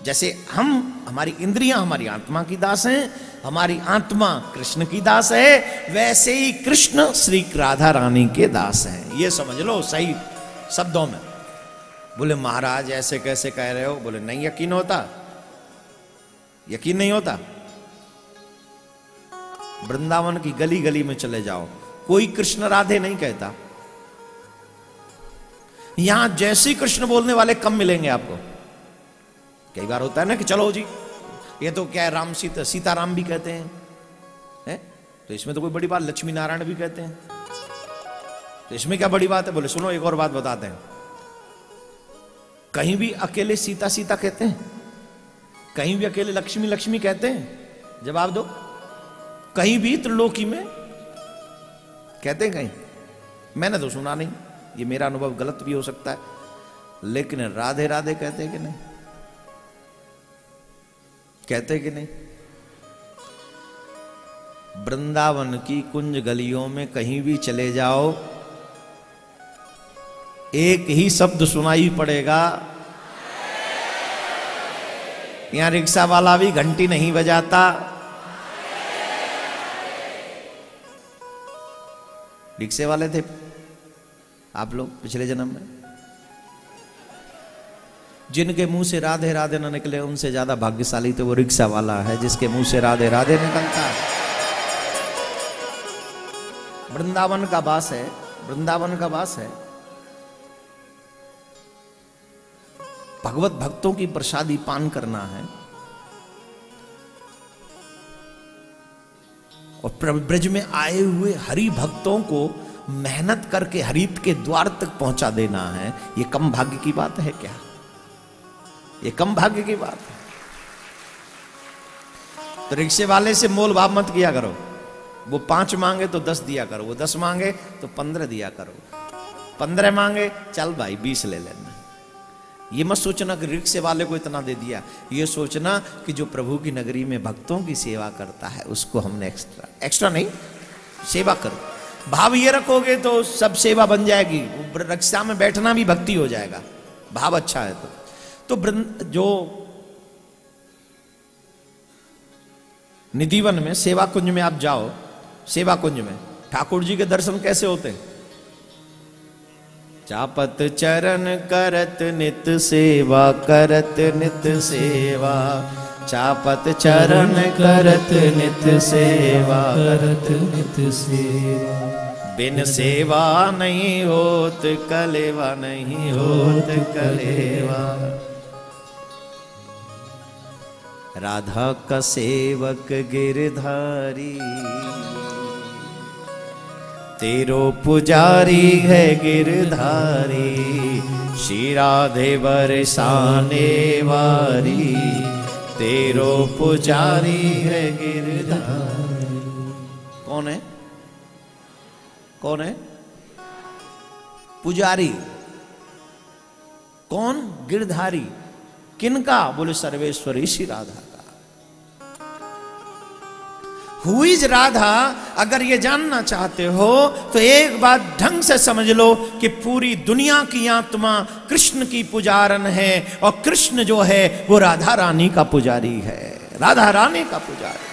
जैसे हम, हमारी इंद्रियां हमारी आत्मा की दास हैं, हमारी आत्मा कृष्ण की दास है, वैसे ही कृष्ण श्री राधा रानी के दास हैं। ये समझ लो सही शब्दों में। बोले महाराज ऐसे कैसे कह रहे हो? बोले नहीं यकीन होता? यकीन नहीं होता? वृंदावन की गली गली में चले जाओ, कोई कृष्ण राधे नहीं कहता। यहां जैसे कृष्ण बोलने वाले कम मिलेंगे आपको। कई बार होता है ना कि चलो जी, ये तो क्या है, राम सीता सीताराम भी कहते हैं, है? तो इसमें तो कोई बड़ी बात, लक्ष्मी नारायण भी कहते हैं, तो इसमें क्या बड़ी बात है? बोले सुनो एक और बात बताते हैं, कहीं भी अकेले सीता सीता कहते हैं, कहीं भी अकेले लक्ष्मी लक्ष्मी कहते हैं। जवाब दो, कहीं भी त्रिलोकी में कहते हैं? कहीं? मैंने तो सुना नहीं, ये मेरा अनुभव गलत भी हो सकता है, लेकिन राधे राधे कहते हैं कि नहीं? कहते कि नहीं? वृंदावन की कुंज गलियों में कहीं भी चले जाओ, एक ही शब्द सुनाई पड़ेगा। यहां रिक्शा वाला भी घंटी नहीं बजाता, रिक्शे वाले थे आप लोग पिछले जन्म में, जिनके मुंह से राधे राधे न निकले उनसे ज्यादा भाग्यशाली तो वो रिक्शा वाला है जिसके मुंह से राधे राधे निकलता है। वृंदावन का वास है, वृंदावन का वास है। भगवत भक्तों की प्रसादी पान करना है, और ब्रज में आए हुए हरि भक्तों को मेहनत करके हरित के द्वार तक पहुंचा देना है। यह कम भाग्य की बात है क्या? यह कम भाग्य की बात है। तो रिक्शे वाले से मोल भाव मत किया करो। वो पांच मांगे तो दस दिया करो, वो दस मांगे तो पंद्रह दिया करो, पंद्रह मांगे चल भाई बीस ले लेना। ये मत सोचना कि रिक्शे वाले को इतना दे दिया, ये सोचना कि जो प्रभु की नगरी में भक्तों की सेवा करता है उसको हमने एक्स्ट्रा, एक्स्ट्रा नहीं, सेवा करो। भाव ये रखोगे तो सब सेवा बन जाएगी, रिक्शा में बैठना भी भक्ति हो जाएगा, भाव अच्छा है। तो तो जो निधिवन में सेवा कुंज में आप जाओ, सेवा कुंज में ठाकुर जी के दर्शन कैसे होते हैं? चापत चरण करत नित सेवा, करत नित सेवा, चापत चरण करत नित सेवा, करत नित सेवा, बिन सेवा नहीं होत कलेवा, नहीं होत कलेवा। राधा का सेवक गिरधारी, तेरो पुजारी है गिरधारी, श्री राधे बरसाने वारी, तेरो पुजारी है गिरधारी। कौन है? कौन है पुजारी? कौन गिरधारी? किनका? बोले सर्वेश्वरी श्री राधा का। Who is Radha? अगर ये जानना चाहते हो तो एक बात ढंग से समझ लो कि पूरी दुनिया की आत्मा कृष्ण की पुजारन है और कृष्ण जो है वो राधा रानी का पुजारी है, राधा रानी का पुजारी।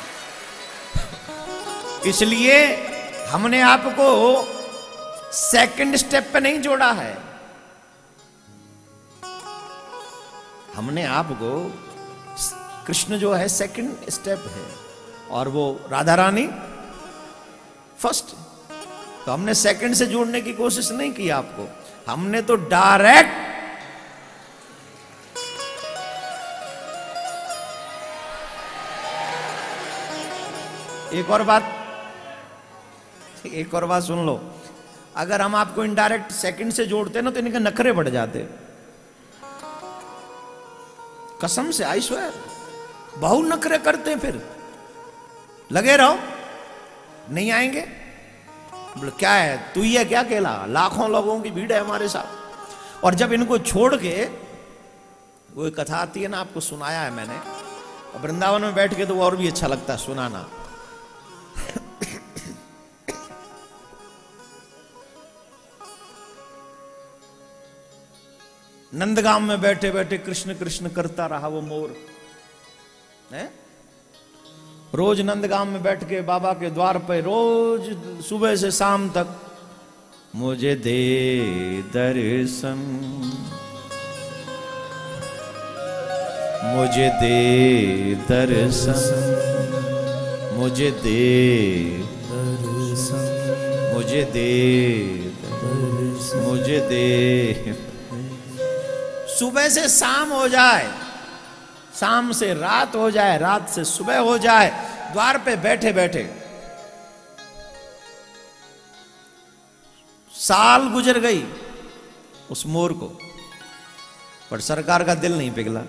इसलिए हमने आपको सेकंड स्टेप पे नहीं जोड़ा है, हमने आपको कृष्ण जो है सेकंड स्टेप है और वो राधा रानी फर्स्ट। तो हमने सेकंड से जोड़ने की कोशिश नहीं की आपको, हमने तो डायरेक्ट एक और बात एक और बात सुन लो। अगर हम आपको इनडायरेक्ट सेकंड से जोड़ते ना तो इनके नखरे बढ़ जाते, कसम से आई स्वेयर बहु नखरे करते, फिर लगे रहो नहीं आएंगे। क्या है तू ही है क्या अकेला, लाखों लोगों की भीड़ है हमारे साथ। और जब इनको छोड़ के वो एक कथा आती है ना, आपको सुनाया है मैंने, वृंदावन में बैठ के तो और भी अच्छा लगता है सुनाना। नंदगांव में बैठे बैठे कृष्ण कृष्ण करता रहा वो मोर है, रोज नंदगांव में बैठ के बाबा के द्वार पे रोज सुबह से शाम तक मुझे दे दर्शन मुझे दे दर्शन मुझे दे दर्शन मुझे दे दर्शन मुझे दे। सुबह से शाम हो जाए, शाम से रात हो जाए, रात से सुबह हो जाए, द्वार पे बैठे बैठे साल गुजर गई उस मोर को, पर सरकार का दिल नहीं पिघला।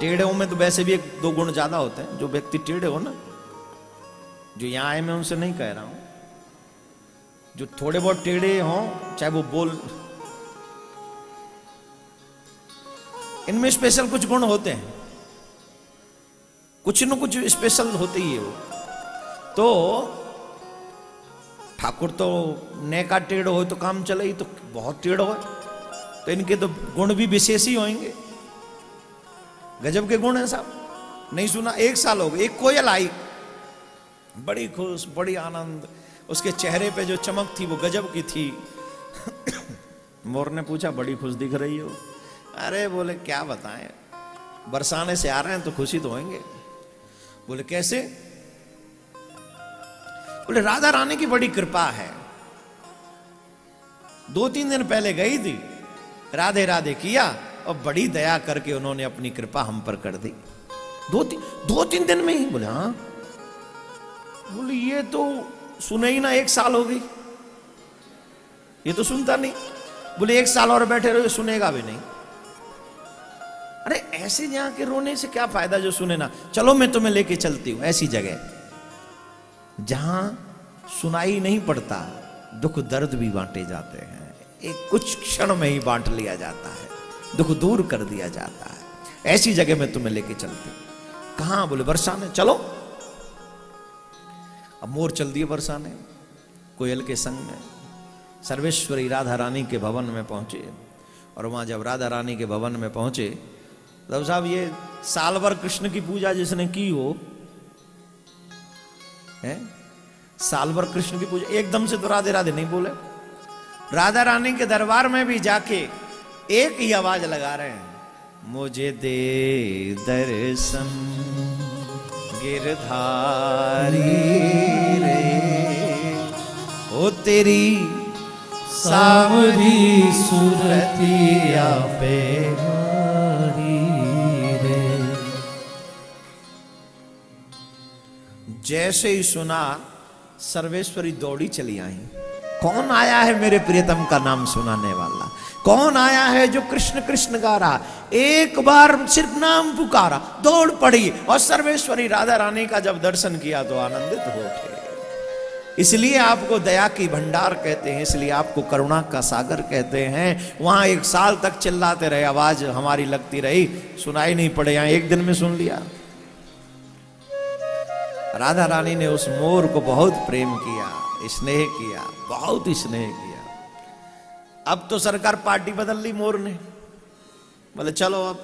टेढ़ों में तो वैसे भी एक दो गुण ज्यादा होते हैं, जो व्यक्ति टेढ़े हो ना, जो यहां आए मैं उनसे नहीं कह रहा हूं, जो थोड़े बहुत टेढ़े हों चाहे वो बोल, इनमें स्पेशल कुछ गुण होते हैं, कुछ न कुछ स्पेशल होते ही है वो। तो ठाकुर तो नए का टेढ़ हो तो काम चले ही, तो बहुत टेढ़ हो तो इनके तो गुण भी विशेष ही होंगे, गजब के गुण हैं साहब। नहीं सुना, एक साल हो गए, एक कोयल आई, बड़ी खुश बड़ी आनंद, उसके चेहरे पे जो चमक थी वो गजब की थी। मोर ने पूछा बड़ी खुश दिख रही हो। अरे बोले क्या बताएं, बरसाने से आ रहे हैं तो खुशी तो होंगे। बोले कैसे? बोले राधा रानी की बड़ी कृपा है। दो तीन दिन पहले गई थी, राधे राधे किया और बड़ी दया करके उन्होंने अपनी कृपा हम पर कर दी, दो तीन दो तीन दिन में ही। बोले हाँ। बोले ये तो सुने ही ना, एक साल हो गई ये तो सुनता नहीं। बोले एक साल और बैठे रहो, सुनेगा भी नहीं। अरे ऐसे यहां के रोने से क्या फायदा जो सुने ना, चलो मैं तुम्हें लेके चलती हूं ऐसी जगह जहां सुनाई नहीं पड़ता, दुख दर्द भी बांटे जाते हैं, एक कुछ क्षण में ही बांट लिया जाता है, दुख दूर कर दिया जाता है, ऐसी जगह मैं तुम्हें लेके चलती हूं। कहां? बोले बरसाने। चलो। अब मोर चल दिए बरसाने कोयल के संग में। सर्वेश्वरी राधा रानी के भवन में पहुंचे और वहां जब राधा रानी के भवन में पहुंचे तब साहब ये साल भर कृष्ण की पूजा जिसने की हो है, साल भर कृष्ण की पूजा, एकदम से तो राधे राधे नहीं बोले। राधा रानी के दरबार में भी जाके एक ही आवाज लगा रहे हैं, मुझे दे दर्शन गिरधारी रे ओ तेरी सावरी सुरतिया पे हारी रे। जैसे ही सुना सर्वेश्वरी दौड़ी चली आई, कौन आया है मेरे प्रियतम का नाम सुनाने वाला, कौन आया है जो कृष्ण कृष्ण गा रहा, एक बार सिर्फ नाम पुकारा, दौड़ पड़ी। और सर्वेश्वरी राधा रानी का जब दर्शन किया तो आनंदित हो उठे। इसलिए आपको दया की भंडार कहते हैं, इसलिए आपको करुणा का सागर कहते हैं। वहां एक साल तक चिल्लाते रहे, आवाज हमारी लगती रही, सुनाई नहीं पड़े, यहां एक दिन में सुन लिया। राधा रानी ने उस मोर को बहुत प्रेम किया, स्नेह किया, बहुत स्नेह किया। अब तो सरकार पार्टी बदल ली मोर ने, बोले चलो, अब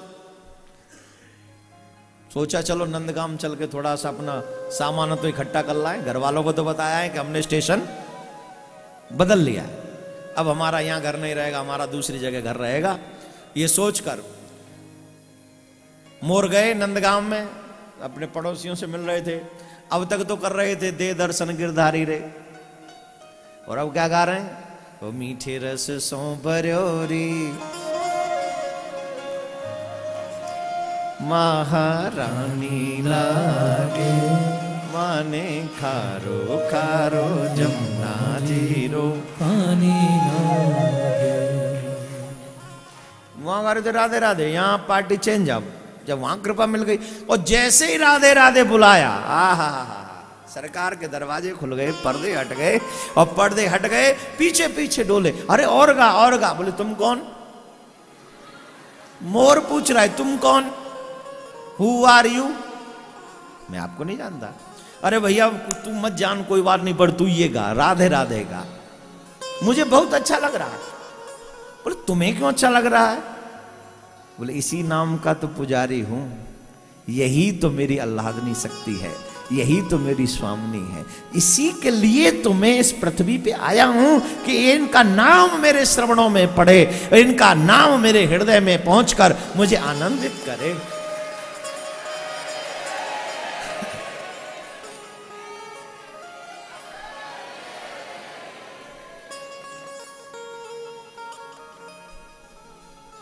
सोचा चलो नंदगांव चल के थोड़ा सा अपना सामान तो इकट्ठा कर लाए, घर वालों को तो बताया है कि हमने स्टेशन बदल लिया है, अब हमारा यहाँ घर नहीं रहेगा, हमारा दूसरी जगह घर रहेगा। ये सोचकर मोर गए नंदगांव में, अपने पड़ोसियों से मिल रहे थे। अब तक तो कर रहे थे दे दर्शन गिरधारी रे, और अब क्या गा रहे हैं, वो मीठे रस सो भर्योरी महारानी लागे, माने खारो खारो जमुना जीरो पानी लागे। वहां वाले तो राधे राधे, यहाँ पार्टी चेंज। अब जब वहां कृपा मिल गई और जैसे ही राधे राधे बुलाया, आहा, सरकार के दरवाजे खुल गए, पर्दे हट गए, और पर्दे हट गए, पीछे पीछे डोले, अरे और गा और गा। बोले तुम कौन? मोर पूछ रहा है तुम कौन, हु आर यू? मैं आपको नहीं जानता। अरे भैया तू मत जान, कोई बात नहीं, पर तू ये गा, राधे राधे गा, मुझे बहुत अच्छा लग रहा है। बोले तुम्हें क्यों अच्छा लग रहा है? बोले इसी नाम का तो पुजारी हूं, यही तो मेरी आह्लादनी शक्ति है, यही तो मेरी स्वामिनी है, इसी के लिए तो मैं इस पृथ्वी पे आया हूं कि इनका नाम मेरे श्रवणों में पड़े, इनका नाम मेरे हृदय में पहुंचकर मुझे आनंदित करे।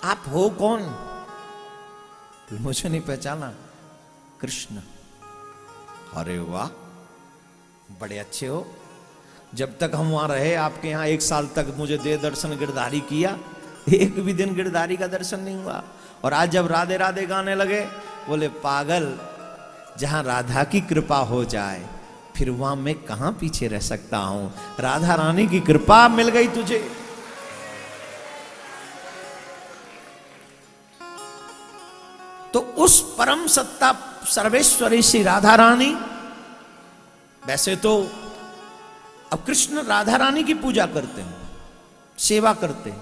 आप हो कौन? मुझे नहीं पहचाना। कृष्ण। अरे वाह, बड़े अच्छे हो। जब तक हम वहां रहे, आपके यहाँ एक साल तक मुझे दे दर्शन गिरधारी किया, एक भी दिन गिरधारी का दर्शन नहीं हुआ। और आज जब राधे राधे गाने लगे, बोले पागल, जहां राधा की कृपा हो जाए फिर वहां मैं कहाँ पीछे रह सकता हूँ। राधा रानी की कृपा मिल गई तुझे। तो उस परम सत्ता सर्वेश्वरी श्री राधा रानी, वैसे तो अब कृष्ण राधा रानी की पूजा करते हैं, सेवा करते हैं।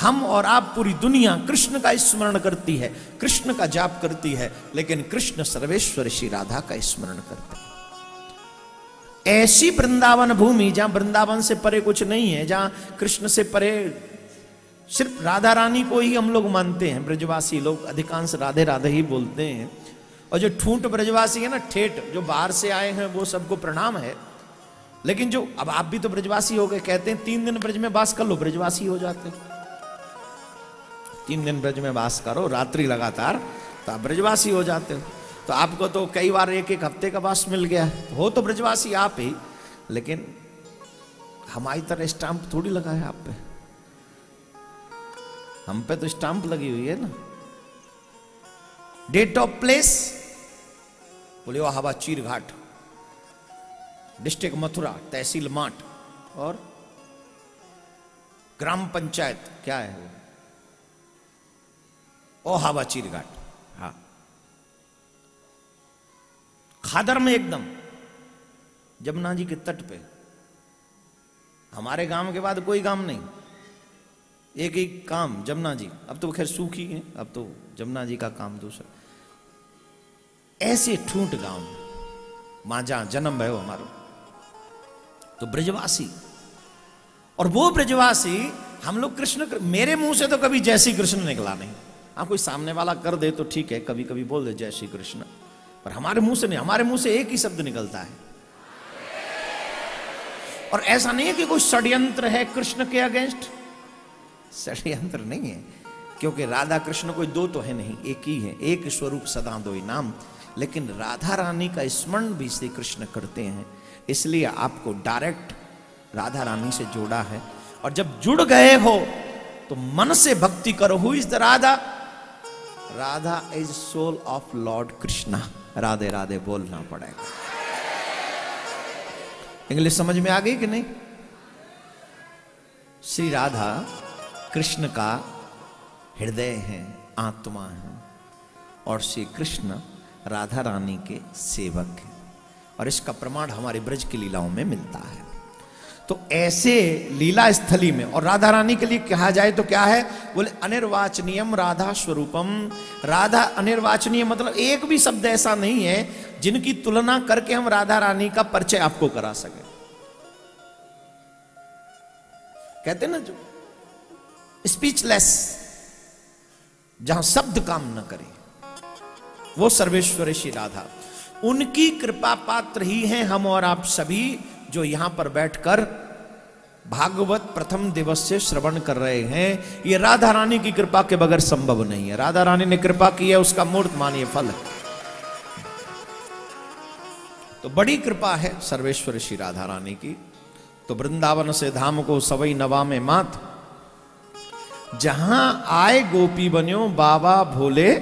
हम और आप, पूरी दुनिया कृष्ण का स्मरण करती है, कृष्ण का जाप करती है, लेकिन कृष्ण सर्वेश्वरी श्री राधा का स्मरण करते हैं। ऐसी वृंदावन भूमि जहां वृंदावन से परे कुछ नहीं है, जहां कृष्ण से परे सिर्फ राधा रानी को ही हम लोग मानते हैं। ब्रजवासी लोग अधिकांश राधे राधे ही बोलते हैं। और जो ठूंठ ब्रजवासी है ना, ठेठ, जो बाहर से आए हैं, वो सबको प्रणाम है। लेकिन जो अब आप भी तो ब्रजवासी हो गए, कहते हैं तीन दिन ब्रज में वास कर लो, ब्रजवासी हो जाते हैं। तीन दिन ब्रज में वास करो रात्रि लगातार, तो आप ब्रजवासी हो जाते हो। तो आपको तो कई बार एक एक हफ्ते का वास मिल गया, हो तो ब्रजवासी आप ही, लेकिन हमारी तरह स्टाम्प थोड़ी लगा है आप पे। हम पे तो स्टाम्प लगी हुई है ना, डेट ऑफ प्लेस, बोले वो हवा चीर घाट, डिस्ट्रिक्ट मथुरा, तहसील माट, और ग्राम पंचायत क्या है वो, ओ हवा चीर घाट, हाँ, खादर में एकदम जमुना जी के तट पे। हमारे गांव के बाद कोई गांव नहीं, एक एक काम जमुना जी, अब तो खैर सूखी है, अब तो जमुना जी का काम दूसरा। ऐसे ठूंठ गांव में जहां जन्म है हमारो, तो ब्रजवासी, और वो ब्रजवासी हम लोग कृष्ण। मेरे मुंह से तो कभी जय श्री कृष्ण निकला नहीं। हाँ, कोई सामने वाला कर दे तो ठीक है, कभी कभी बोल दे जय श्री कृष्ण, पर हमारे मुंह से नहीं। हमारे मुंह से एक ही शब्द निकलता है, और ऐसा नहीं है कि कोई षड्यंत्र है कृष्ण के अगेंस्ट, षड्यंत्र नहीं है, क्योंकि राधा कृष्ण कोई दो तो है नहीं, एक ही है, एक स्वरूप सदा दो ही नाम। लेकिन राधा रानी का स्मरण भी श्री कृष्ण करते हैं, इसलिए आपको डायरेक्ट राधा रानी से जोड़ा है। और जब जुड़ गए हो तो मन से भक्ति करो। Who is the Radha? Radha is soul of lord Krishna. Radhe Radhe बोलना पड़ेगा। इंग्लिश समझ में आ गई कि नहीं? श्री राधा कृष्ण का हृदय है, आत्मा है, और श्री कृष्ण राधा रानी के सेवक हैं। और इसका प्रमाण हमारे ब्रज की लीलाओं में मिलता है। तो ऐसे लीला स्थली में, और राधा रानी के लिए कहा जाए तो क्या है, बोले अनिर्वाचनीयम राधा स्वरूपम। राधा अनिर्वाचनीय मतलब एक भी शब्द ऐसा नहीं है जिनकी तुलना करके हम राधा रानी का परिचय आपको करा सके। कहते ना जो स्पीचलेस, जहां शब्द काम न करे, वो सर्वेश्वरेशी राधा, उनकी कृपा पात्र ही हैं हम और आप सभी जो यहां पर बैठकर भागवत प्रथम दिवस से श्रवण कर रहे हैं। ये राधा रानी की कृपा के बगैर संभव नहीं है। राधा रानी ने कृपा की है, उसका मूर्त मानिए फल है। तो बड़ी कृपा है सर्वेश्वर श्री राधा रानी की। तो वृंदावन से धाम को सवई नवा में मात, जहां आए गोपी बन्यो बाबा भोले।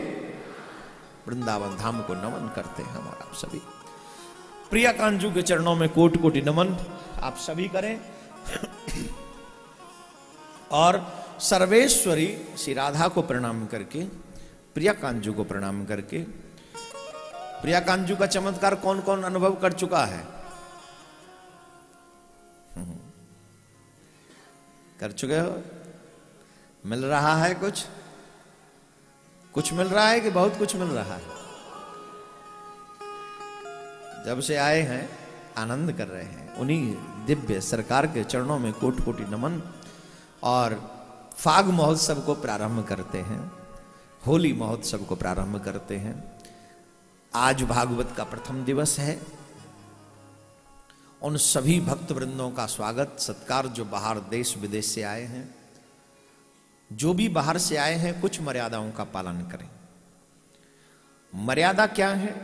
वृंदावन धाम को नमन करते हैं हमारा आप सभी। प्रिया कांजू के चरणों में कोटि कोटि नमन आप सभी करें। और सर्वेश्वरी श्री राधा को प्रणाम करके, प्रिया कांजू को प्रणाम करके, प्रिया कांजू का चमत्कार कौन कौन अनुभव कर चुका है? कर चुके हो? मिल रहा है कुछ? कुछ मिल रहा है कि बहुत कुछ मिल रहा है? जब से आए हैं आनंद कर रहे हैं। उन्हीं दिव्य सरकार के चरणों में कोटि कोटि नमन। और फाग महोत्सव को प्रारंभ करते हैं, होली महोत्सव को प्रारंभ करते हैं। आज भागवत का प्रथम दिवस है। उन सभी भक्त वृंदों का स्वागत सत्कार जो बाहर देश विदेश से आए हैं। जो भी बाहर से आए हैं कुछ मर्यादाओं का पालन करें। मर्यादा क्या है?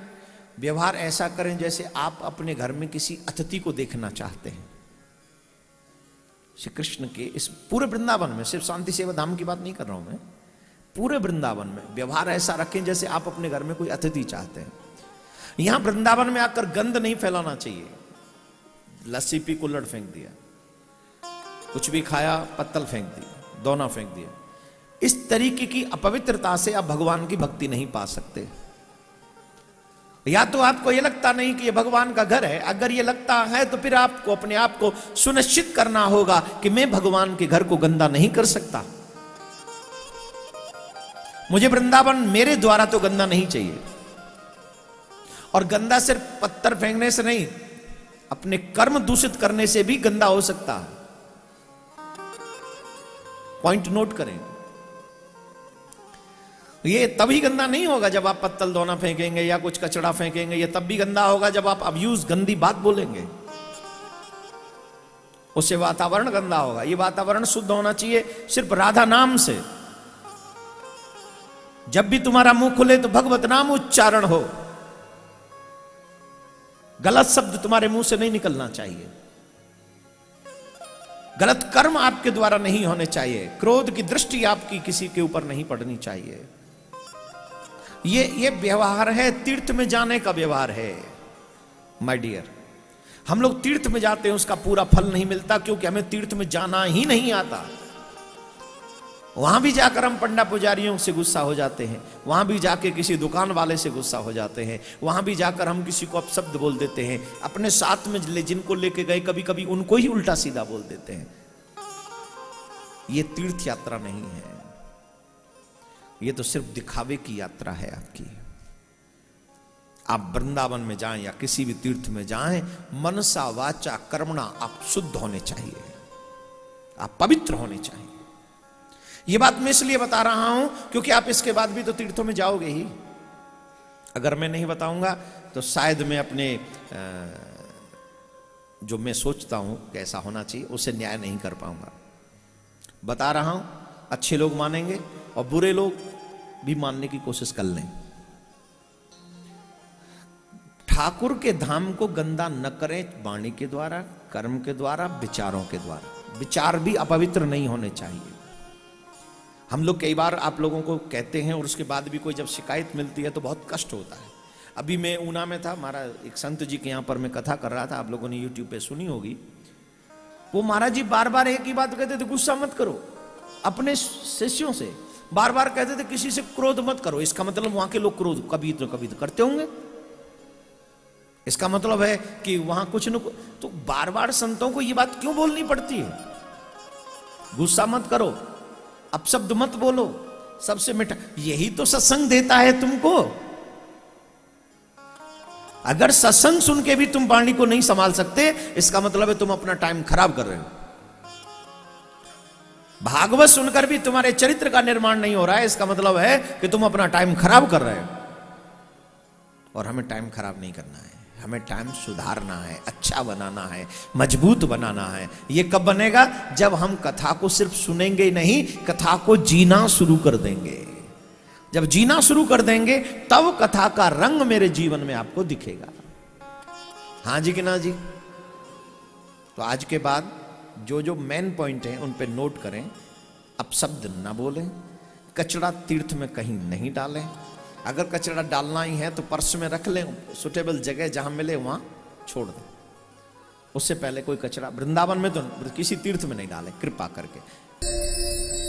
व्यवहार ऐसा करें जैसे आप अपने घर में किसी अतिथि को देखना चाहते हैं। श्री कृष्ण के इस पूरे वृंदावन में, सिर्फ शांति सेवा धाम की बात नहीं कर रहा हूं मैं, पूरे वृंदावन में व्यवहार ऐसा रखें जैसे आप अपने घर में कोई अतिथि चाहते हैं। यहां वृंदावन में आकर गंद नहीं फैलाना चाहिए। लस्सी पी कुल्हड़ फेंक दिया, कुछ भी खाया पत्तल फेंक दिया, दोना फेंक दिया। इस तरीके की अपवित्रता से आप भगवान की भक्ति नहीं पा सकते। या तो आपको यह लगता नहीं कि यह भगवान का घर है, अगर यह लगता है तो फिर आपको अपने आप को सुनिश्चित करना होगा कि मैं भगवान के घर को गंदा नहीं कर सकता। मुझे वृंदावन मेरे द्वारा तो गंदा नहीं चाहिए। और गंदा सिर्फ पत्थर फेंकने से नहीं, अपने कर्म दूषित करने से भी गंदा हो सकता है। पॉइंट नोट करें। ये तभी गंदा नहीं होगा जब आप पत्तल दोना फेंकेंगे या कुछ कचड़ा फेंकेंगे। ये तब भी गंदा होगा जब आप अब्यूज गंदी बात बोलेंगे, उससे वातावरण गंदा होगा। ये वातावरण शुद्ध होना चाहिए सिर्फ राधा नाम से। जब भी तुम्हारा मुंह खुले तो भगवत नाम उच्चारण हो, गलत शब्द तुम्हारे मुंह से नहीं निकलना चाहिए, गलत कर्म आपके द्वारा नहीं होने चाहिए, क्रोध की दृष्टि आपकी किसी के ऊपर नहीं पड़नी चाहिए। ये ये व्यवहार है, तीर्थ में जाने का व्यवहार है माय डियर। हम लोग तीर्थ में जाते हैं, उसका पूरा फल नहीं मिलता क्योंकि हमें तीर्थ में जाना ही नहीं आता। वहां भी जाकर हम पंडा पुजारियों से गुस्सा हो जाते हैं, वहां भी जाके किसी दुकान वाले से गुस्सा हो जाते हैं, वहां भी जाकर हम किसी को अपशब्द बोल देते हैं। अपने साथ में ले जिनको लेके गए कभी कभी उनको ही उल्टा सीधा बोल देते हैं। ये तीर्थ यात्रा नहीं है, ये तो सिर्फ दिखावे की यात्रा है आपकी। आप वृंदावन में जाएं या किसी भी तीर्थ में जाएं, मनसा वाचा कर्मणा आप शुद्ध होने चाहिए, आप पवित्र होने चाहिए। ये बात मैं इसलिए बता रहा हूं क्योंकि आप इसके बाद भी तो तीर्थों में जाओगे ही। अगर मैं नहीं बताऊंगा तो शायद मैं अपने जो मैं सोचता हूं कैसा होना चाहिए उसे न्याय नहीं कर पाऊंगा। बता रहा हूं, अच्छे लोग मानेंगे और बुरे लोग भी मानने की कोशिश कर लें। ठाकुर के धाम को गंदा न करें वाणी के द्वारा, कर्म के द्वारा, विचारों के द्वारा। विचार भी अपवित्र नहीं होने चाहिए। हम लोग कई बार आप लोगों को कहते हैं और उसके बाद भी कोई जब शिकायत मिलती है तो बहुत कष्ट होता है। अभी मैं ऊना में था, महाराज एक संत जी के यहाँ पर मैं कथा कर रहा था, आप लोगों ने यूट्यूब पे सुनी होगी। वो महाराज जी बार बार एक ही बात कहते थे, गुस्सा मत करो अपने शिष्यों से। बार बार कहते थे किसी से क्रोध मत करो। इसका मतलब वहां के लोग क्रोध कभी तो कभी तो करते होंगे। इसका मतलब है कि वहां कुछ न कुछ, तो बार बार संतों को यह बात क्यों बोलनी पड़ती है? गुस्सा मत करो, अपशब्द मत बोलो, सबसे मिठा, यही तो सत्संग देता है तुमको। अगर सत्संग सुन के भी तुम वाणी को नहीं संभाल सकते, इसका मतलब है तुम अपना टाइम खराब कर रहे हो। भागवत सुनकर भी तुम्हारे चरित्र का निर्माण नहीं हो रहा है, इसका मतलब है कि तुम अपना टाइम खराब कर रहे हो। और हमें टाइम खराब नहीं करना है, हमें टाइम सुधारना है, अच्छा बनाना है, मजबूत बनाना है। यह कब बनेगा? जब हम कथा को सिर्फ सुनेंगे ही नहीं, कथा को जीना शुरू कर देंगे। जब जीना शुरू कर देंगे तब कथा का रंग मेरे जीवन में आपको दिखेगा। हां जी कि ना जी? तो आज के बाद जो जो मेन पॉइंट हैं उन पे नोट करें। अपशब्द ना बोलें, कचरा तीर्थ में कहीं नहीं डालें, अगर कचरा डालना ही है तो पर्स में रख लें, सुटेबल जगह जहां मिले वहां छोड़ दें। उससे पहले कोई कचरा वृंदावन में तो किसी तीर्थ में नहीं डालें, कृपा करके।